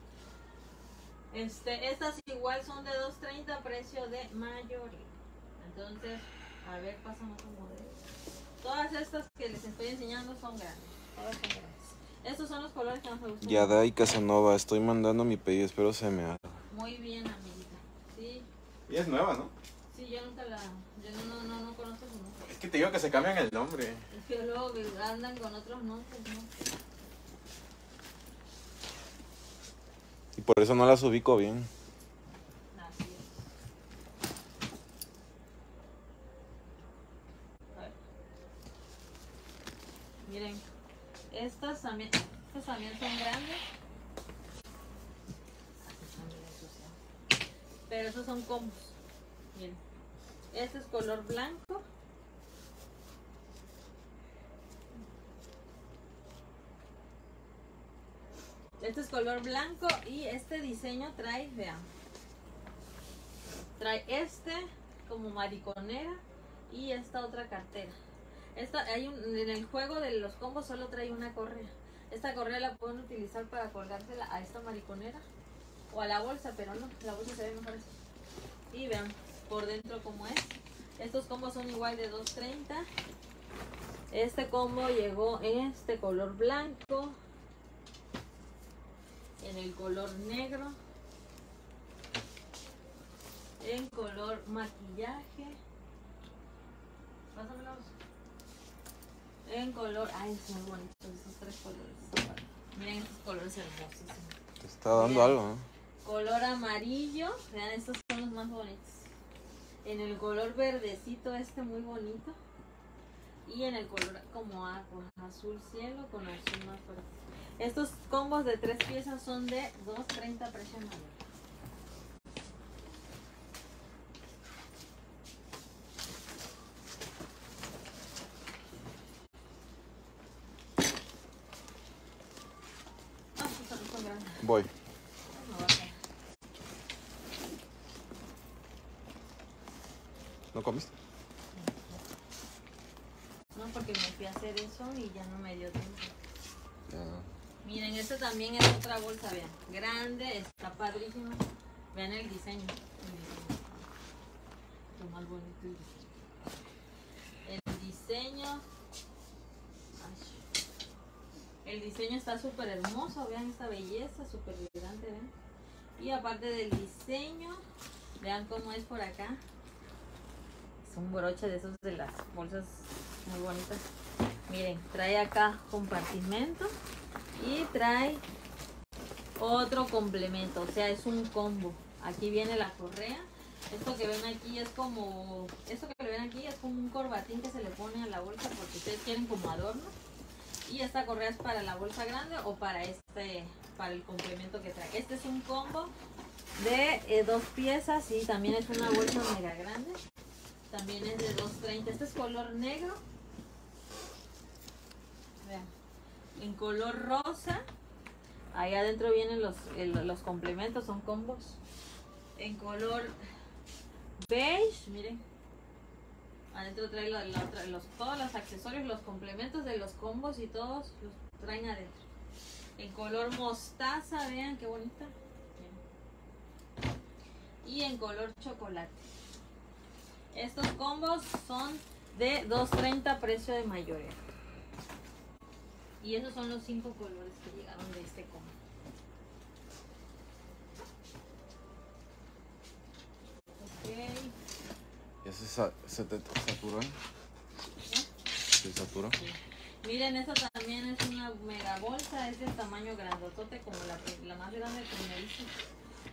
Este, estas igual son de dos treinta, precio de mayor. Entonces, a ver, pasamos a modelos. Todas estas que les estoy enseñando son grandes. Todas son grandes. Estos son los colores que más me gustan. Yada y Casanova, estoy mandando mi pedido, espero se me haga. Muy bien, amiguita. Sí. Y es nueva, ¿no? Sí, yo nunca la... Yo no, no, no conozco su nombre. Es que te digo que se cambian el nombre. Es que luego andan con otros nombres, ¿no? Y por eso no las ubico bien. Así es. A ver. Miren, estas también, estas también son grandes. Pero esos son combos. Miren. Este es color blanco. Este es color blanco y este diseño trae, vean, trae este como mariconera y esta otra cartera. Esta, hay un, en el juego de los combos solo trae una correa. Esta correa la pueden utilizar para colgársela a esta mariconera o a la bolsa, pero no, la bolsa se ve mejor así. Y vean por dentro cómo es. Estos combos son igual de dos treinta. Este combo llegó en este color blanco, en el color negro, en color maquillaje, pásamelos, en color, ay, es muy bonito, estos tres colores, miren estos colores hermosos. Te está dando miren, algo, ¿eh? Color amarillo, vean, estos son los más bonitos. En el color verdecito este muy bonito. Y en el color como agua, azul cielo con azul más fuerte. Estos combos de tres piezas son de dos treinta precio mayor. Voy. ¿No comiste? No, porque me fui a hacer eso y ya no me dio tiempo. No. Miren, esta también es otra bolsa, vean. Grande, está padrísima. Vean el diseño. Lo más bonito el diseño. El diseño. El diseño está súper hermoso. Vean esta belleza, súper elegante, vean. Y aparte del diseño, vean cómo es por acá. Un broche de esos de las bolsas muy bonitas. Miren, trae acá compartimento y trae otro complemento, o sea, es un combo. Aquí viene la correa. Esto que ven aquí es como esto que ven aquí es como un corbatín que se le pone a la bolsa porque ustedes quieren como adorno. Y esta correa es para la bolsa grande o para este, para el complemento que trae. Este es un combo de eh, dos piezas y también es una bolsa mega grande. También es de dos treinta. Este es color negro. Vean. En color rosa. Ahí adentro vienen los, el, los complementos, son combos. En color beige, miren. Adentro trae la, la otra, los, todos los accesorios, los complementos de los combos y todos los traen adentro. En color mostaza, vean qué bonita. Y en color chocolate. Estos combos son de dos treinta precio de mayoreo. Y esos son los cinco colores que llegaron de este combo. Ok. ¿Ya se, se te saturó? ¿Sí? ¿Se saturó? Sí. Miren, esta también es una mega bolsa. Es de tamaño grandotote como la, la más grande que me hice.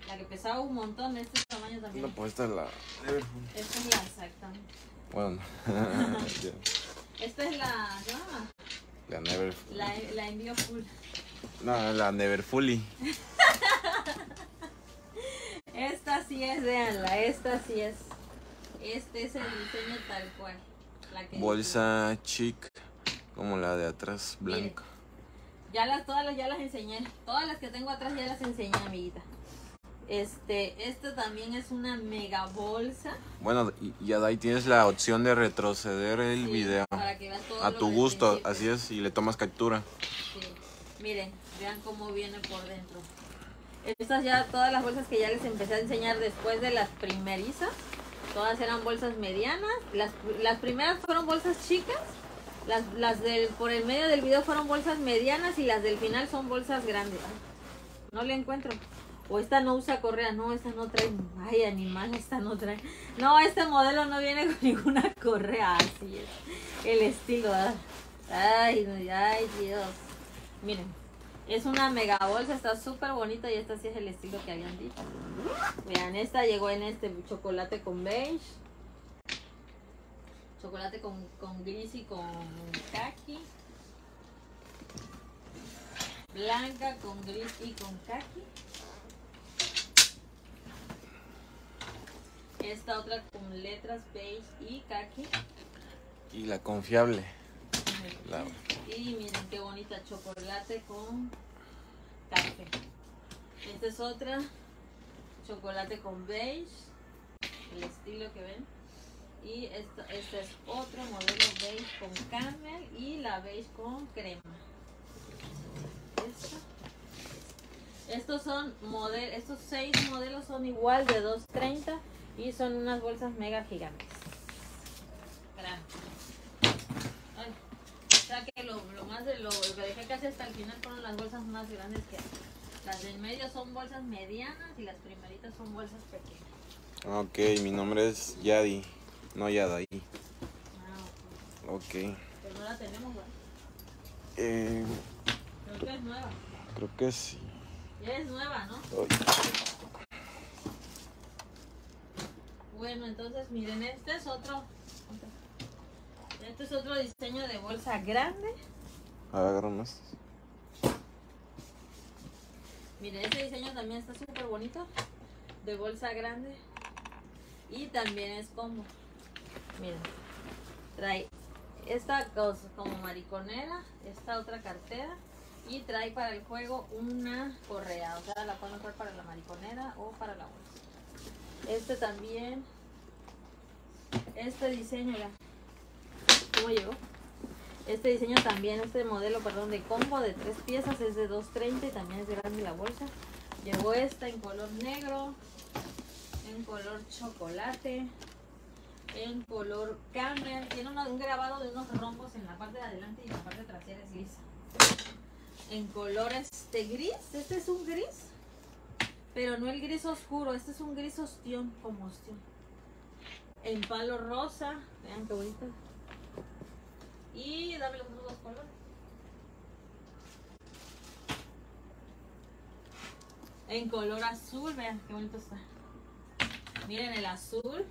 La que pesaba un montón, de este tamaño también. No, pues esta es la... Esta es la exactamente. Bueno. Esta es la... ¿no? La Never... La, la envío full. No, la Never Fully. Esta sí es, veanla, esta sí es. Este es el diseño tal cual. La que bolsa es chic, como la de atrás, blanca. Miren, ya las, todas las, ya las enseñé. Todas las que tengo atrás ya las enseñé, amiguita. Este, esta también es una mega bolsa. Bueno, y, y ahí tienes la opción de retroceder el sí, video para que vean todo a tu gusto, principio. Así es, y le tomas captura. Sí. Miren, vean cómo viene por dentro. Estas ya, todas las bolsas que ya les empecé a enseñar después de las primerizas, todas eran bolsas medianas. Las, las primeras fueron bolsas chicas, las, las del, por el medio del video fueron bolsas medianas y las del final son bolsas grandes. No le encuentro. O esta no usa correa, no, esta no trae, ay animal, esta no trae, no, este modelo no viene con ninguna correa, así es, el estilo, ¿verdad? Ay, ay Dios, miren, es una mega bolsa, está súper bonita y esta sí es el estilo que habían dicho, vean, esta llegó en este chocolate con beige, chocolate con, con gris y con khaki, blanca con gris y con khaki. Esta otra con letras beige y khaki. Y la confiable. Sí. La... Y miren qué bonita, chocolate con café. Esta es otra, chocolate con beige, el estilo que ven. Y esta, este es otro modelo beige con camel y la beige con crema. Esta. Estos son modelos, estos seis modelos son igual de dos treinta. Y son unas bolsas mega gigantes. Espera. Ay. casi hasta el final fueron las bolsas más grandes que hay. Las del medio son bolsas medianas y las primeritas son bolsas pequeñas. Ok, mi nombre es Yadi, no Yadaí. Ah, ok. Okay. Pero no la tenemos, ¿verdad? Eh, creo que es nueva. Creo que sí. Ya es nueva, ¿no? Ay. Bueno, entonces miren, este es otro. Este es otro diseño de bolsa grande. Agarran más. Miren, este diseño también está súper bonito. De bolsa grande. Y también es combo. Miren, trae esta cosa como mariconera, esta otra cartera. Y trae para el juego una correa. O sea, la pueden usar para la mariconera o para la bolsa. Este también. Este diseño, ya. ¿Cómo llegó? Este diseño también, este modelo, perdón, de combo de tres piezas, es de dos treinta y también es grande la bolsa. Llegó esta en color negro, en color chocolate, en color camel. Tiene un grabado de unos rombos en la parte de adelante y en la parte trasera es lisa. En color este gris, este es un gris, pero no el gris oscuro, este es un gris ostión, como ostión. En palo rosa, vean qué bonito. Y dame los otros dos colores. En color azul, vean qué bonito está. Miren el azul.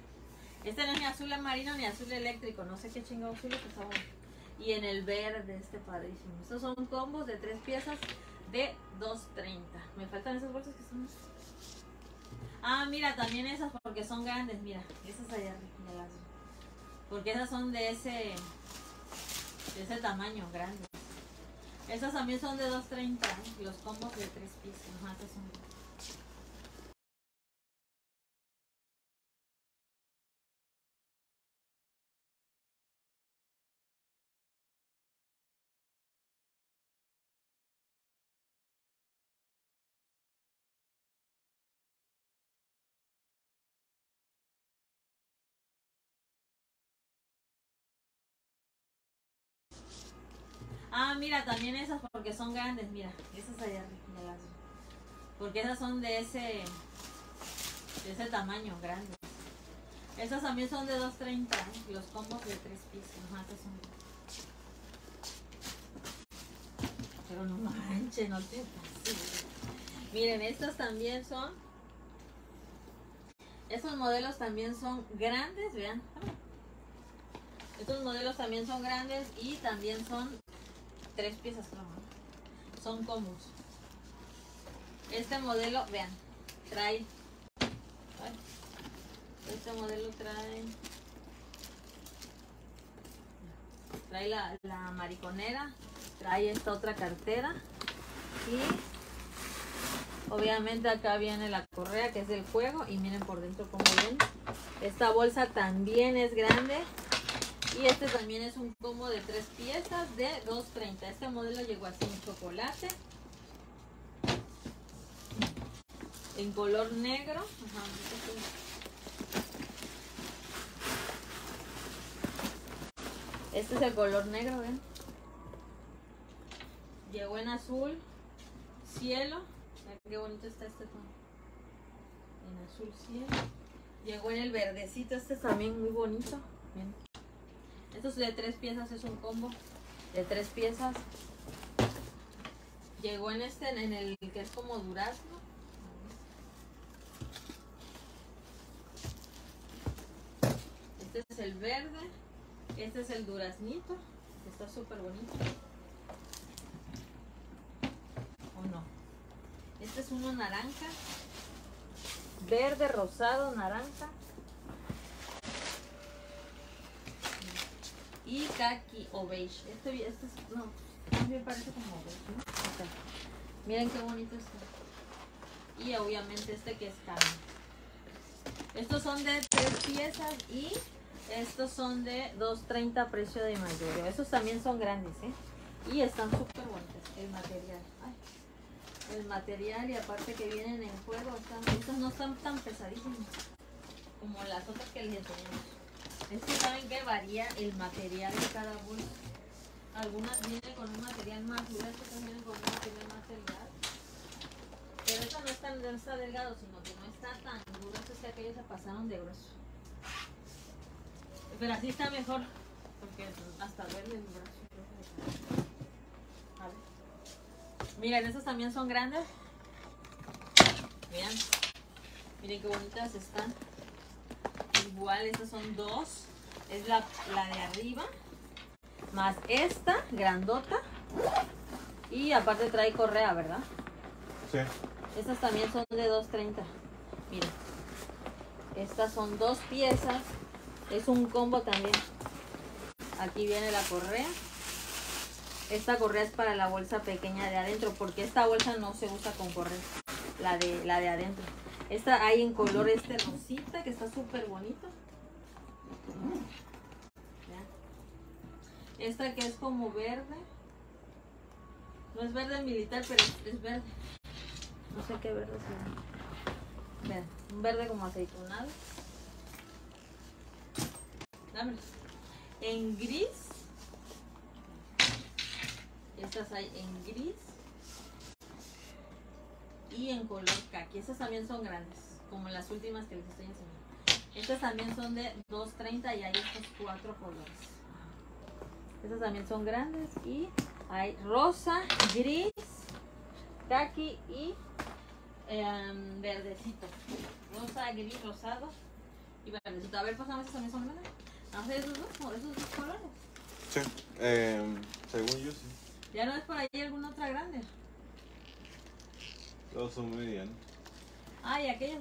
Este no es ni azul marino ni azul eléctrico. No sé qué chingado azul es, está bueno. Y en el verde, este padrísimo. Estos son combos de tres piezas de dos treinta. Me faltan esas bolsas que son. Ah, mira, también esas porque son grandes. Mira, esas allá arriba. Las... Porque esas son de ese. De ese tamaño, grande. Estas también son de dos treinta, ¿eh? Los combos de tres pisos. Ajá, que son... Ah, mira, también esas porque son grandes, mira, esas allá arriba, las... porque esas son de ese, de ese tamaño, grandes. Estas también son de dos treinta, ¿eh? Los combos de tres pisos, ajá, que son. Pero no manches, no te pases. Miren, estas también son, estos modelos también son grandes, vean. Estos modelos también son grandes y también son tres piezas, claro, ¿no? Son comunes. Este modelo, vean, trae, este modelo trae, trae la, la mariconera, trae esta otra cartera y obviamente acá viene la correa que es del juego y miren por dentro cómo ven. Esta bolsa también es grande. Y este también es un combo de tres piezas de dos treinta. Este modelo llegó así en chocolate. En color negro. Ajá. Este es el color negro, ¿ven? Llegó en azul cielo. Mira qué bonito está este tono. En azul cielo. Llegó en el verdecito. Este es también muy bonito. Miren. Estos de tres piezas es un combo de tres piezas. Llegó en este, en el que es como durazno. Este es el verde. Este es el duraznito. Está súper bonito. ¿O no? Este es uno naranja. Verde, rosado, naranja. Y kaki o beige. Este, este es, no, también parece como beige, ¿no? Okay. Miren qué bonito está. Y obviamente este que es cami. Estos son de tres piezas y estos son de dos treinta precio de mayoreo. Estos también son grandes, ¿eh? Y están súper bonitos. El material. Ay. El material y aparte que vienen en juego. Están, estos no están tan pesadísimos como las otras que les enseñamos. Es que saben que varía el material de cada bolsa. Algunas vienen con un material más duro, otras vienen con un material más delgado. Pero esta no está, no está delgado, sino que no está tan duro. Eso es que aquellos se pasaron de grueso. Pero así está mejor, porque hasta duele el brazo. Vale. Miren, estas también son grandes. Vean. Miren qué bonitas están. Igual, estas son dos. Es la, la de arriba, más esta grandota. Y aparte trae correa, ¿verdad? Sí. Estas también son de dos treinta. Miren. Estas son dos piezas. Es un combo también. Aquí viene la correa. Esta correa es para la bolsa pequeña de adentro, porque esta bolsa no se usa con correa, la de, la de adentro. Esta hay en color este rosita, que está súper bonito. Esta que es como verde. No es verde militar, pero es verde. No sé qué verde es. Vean, un verde como aceitunado. En gris. Estas hay en gris y en color caqui. Estas también son grandes, como las últimas que les estoy enseñando. Estas también son de dos treinta y hay estos cuatro colores. Estas también son grandes y hay rosa, gris, caqui y eh, verdecito. Rosa, gris, rosado y verdecito. A ver, pues, estas también son grandes. ¿Vamos a ver esos dos, esos dos colores? Sí, eh, según yo sí. ¿Ya no es por ahí alguna otra grande? Todos son muy bien. Ah, y aquellas.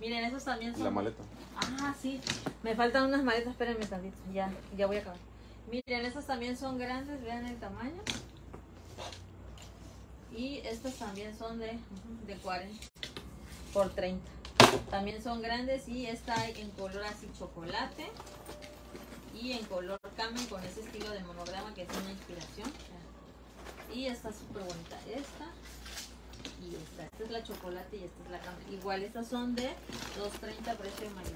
Miren, esos también son... La maleta. Ah, sí. Me faltan unas maletas, espérenme tantito. Ya, ya voy a acabar. Miren, estos también son grandes, vean el tamaño. Y estos también son de, de cuarenta por treinta. También son grandes y esta hay en color así chocolate. Y en color camel con ese estilo de monograma que es una inspiración. Y está súper bonita esta. Y esta. Esta es la chocolate y esta es la camel. Igual estas son de dos treinta precio mayor.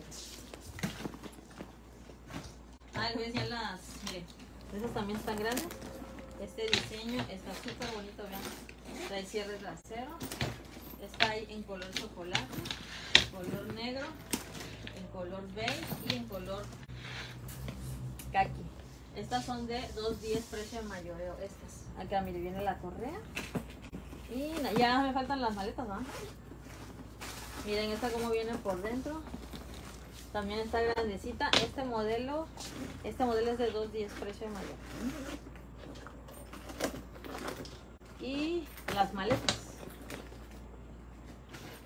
Ah, les voy a enseñar las... Miren. Estas también están grandes. Este diseño está súper bonito, vean. Trae cierre trasero. Está ahí en color chocolate, en color negro, en color beige y en color... Aquí. Estas son de dos diez precio de mayoreo. Estas. Acá, mire, viene la correa. Y ya me faltan las maletas, ¿no? Miren esta como viene por dentro. También está grandecita. Este modelo, este modelo es de dos diez precio de mayoreo. Y las maletas.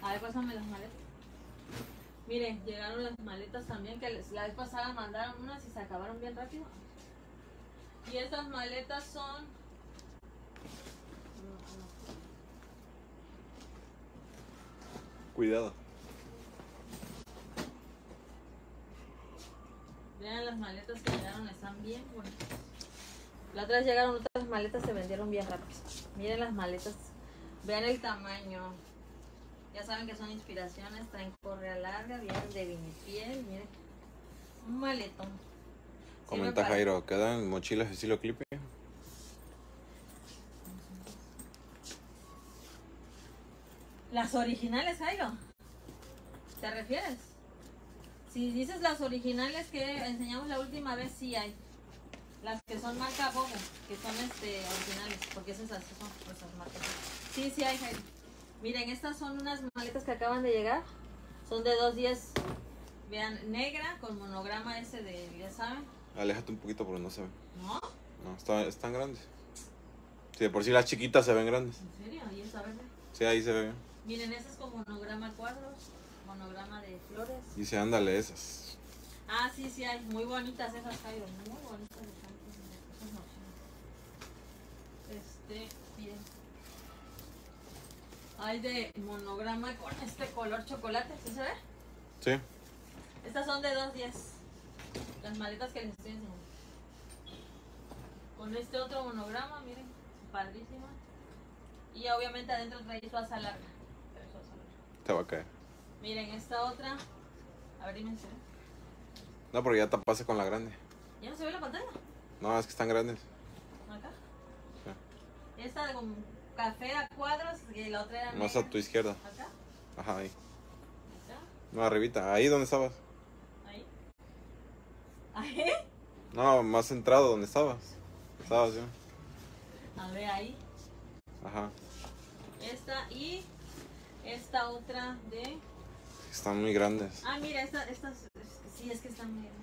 A ver, pásame las maletas. Miren, llegaron las maletas también, que les, la vez pasada mandaron unas y se acabaron bien rápido. Y estas maletas son... Cuidado. Vean las maletas que llegaron, están bien bonitas. La otra vez llegaron otras maletas, se vendieron bien rápido. Miren las maletas, vean el tamaño. Ya saben que son inspiraciones, traen correa larga, vienen de vinipiel, miren, un maletón. Comenta Jairo, ¿quedan mochilas estilo clipe? ¿Las originales, Jairo? ¿Te refieres? Si dices las originales que enseñamos la última vez, sí hay. Las que son marca Bobo, que son este originales, porque esas, esas son esas marcas. Sí, sí hay, Jairo. Miren, estas son unas maletas que acaban de llegar. Son de dos diez. Vean, negra con monograma ese de, ya saben. Aléjate un poquito porque no se ven. ¿No? No, está, están grandes. Sí, de por sí las chiquitas se ven grandes. ¿En serio? ¿Y esa verde? Sí, ahí se ve bien. Miren, esas con monograma cuadros, monograma de flores. Y se ándale esas. Ah, sí, sí hay. Muy bonitas esas, Jairo. Muy bonitas. Este, miren. Hay de monograma con este color chocolate, ¿sí se ve? Sí. Estas son de dos diez. Las maletas que les estoy enseñando. Con este otro monograma, miren, padrísima. Y obviamente adentro trae su asa larga. Te va a caer. Miren, esta otra. A ver, dime si. No, porque ya tapaste con la grande. ¿Ya no se ve la pantalla? No, es que están grandes. ¿Acá? Sí. Esta con café a cuadros y la otra era... Más negra. A tu izquierda. ¿Acá? Ajá, ahí. ¿Acá? No, arribita. Ahí donde estabas. ¿Ahí? ¿Ahí? No, más centrado donde estabas. Estabas yo. A ver, ahí. Ajá. Esta y esta otra de... Están muy grandes. Ah, mira, estas... Esta, sí, es que están muy grandes.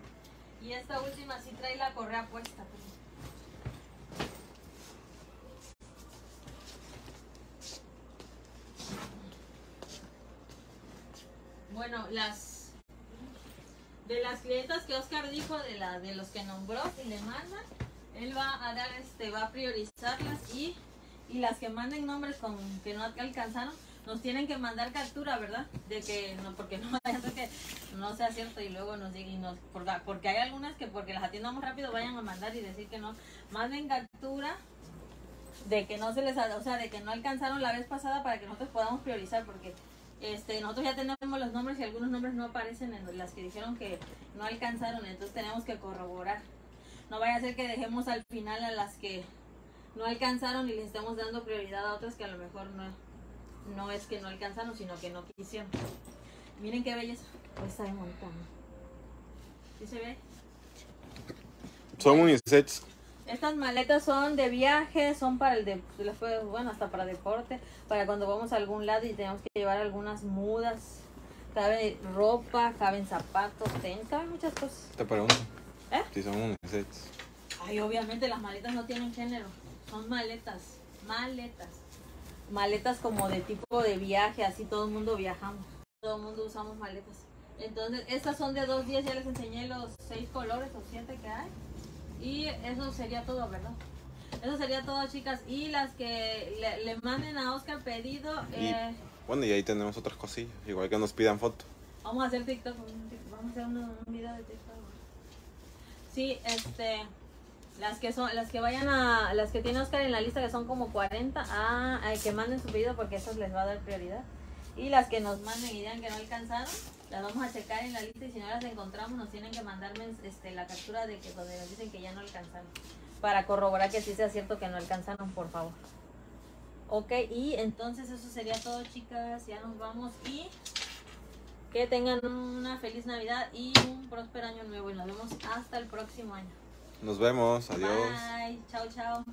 Y esta última sí trae la correa puesta. Bueno, las de las clientas que Oscar dijo, de la de los que nombró y le mandan, él va a dar este, va a priorizarlas y, y las que manden nombres con que no alcanzaron, nos tienen que mandar captura, ¿verdad? De que no, porque no vaya a ser que no sea cierto y luego nos digan, nos, porque hay algunas que porque las atendamos rápido vayan a mandar y decir que no, manden captura de que no se les, o sea, de que no alcanzaron la vez pasada para que nosotros podamos priorizar, porque Este, nosotros ya tenemos los nombres y algunos nombres no aparecen en las que dijeron que no alcanzaron, entonces tenemos que corroborar. No vaya a ser que dejemos al final a las que no alcanzaron y les estemos dando prioridad a otras que a lo mejor no, no es que no alcanzaron, sino que no quisieron. Miren qué belleza. Pues está de montón. ¿Sí se ve? Son unisets. Estas maletas son de viaje, son para el de, bueno, hasta para deporte, para cuando vamos a algún lado y tenemos que llevar algunas mudas. Cabe ropa, caben zapatos, tenis, caben muchas cosas. Te pregunto, ¿eh? Si son unisets. Ay, obviamente las maletas no tienen género, son maletas, maletas. Maletas como de tipo de viaje, así todo el mundo viajamos, todo el mundo usamos maletas. Entonces, estas son de dos días, ya les enseñé los seis colores o siete que hay. Y eso sería todo, ¿verdad? Eso sería todo, chicas. Y las que le, le manden a Oscar pedido... Y, eh, bueno, y ahí tenemos otras cosillas. Igual que nos pidan fotos. Vamos a hacer TikTok. Vamos a hacer un, un video de TikTok. Sí, este... Las que son, las que vayan a... Las que tiene Oscar en la lista, que son como cuarenta, a, a que manden su pedido porque eso les va a dar prioridad. Y las que nos manden y digan que no alcanzaron, las vamos a checar en la lista y si no las encontramos nos tienen que mandarme este, la captura de que donde nos dicen que ya no alcanzaron, para corroborar que sí sea cierto que no alcanzaron, por favor. Ok, y entonces eso sería todo, chicas, ya nos vamos y que tengan una feliz Navidad y un próspero año nuevo y nos vemos hasta el próximo año. Nos vemos, adiós. Bye, chao, chao.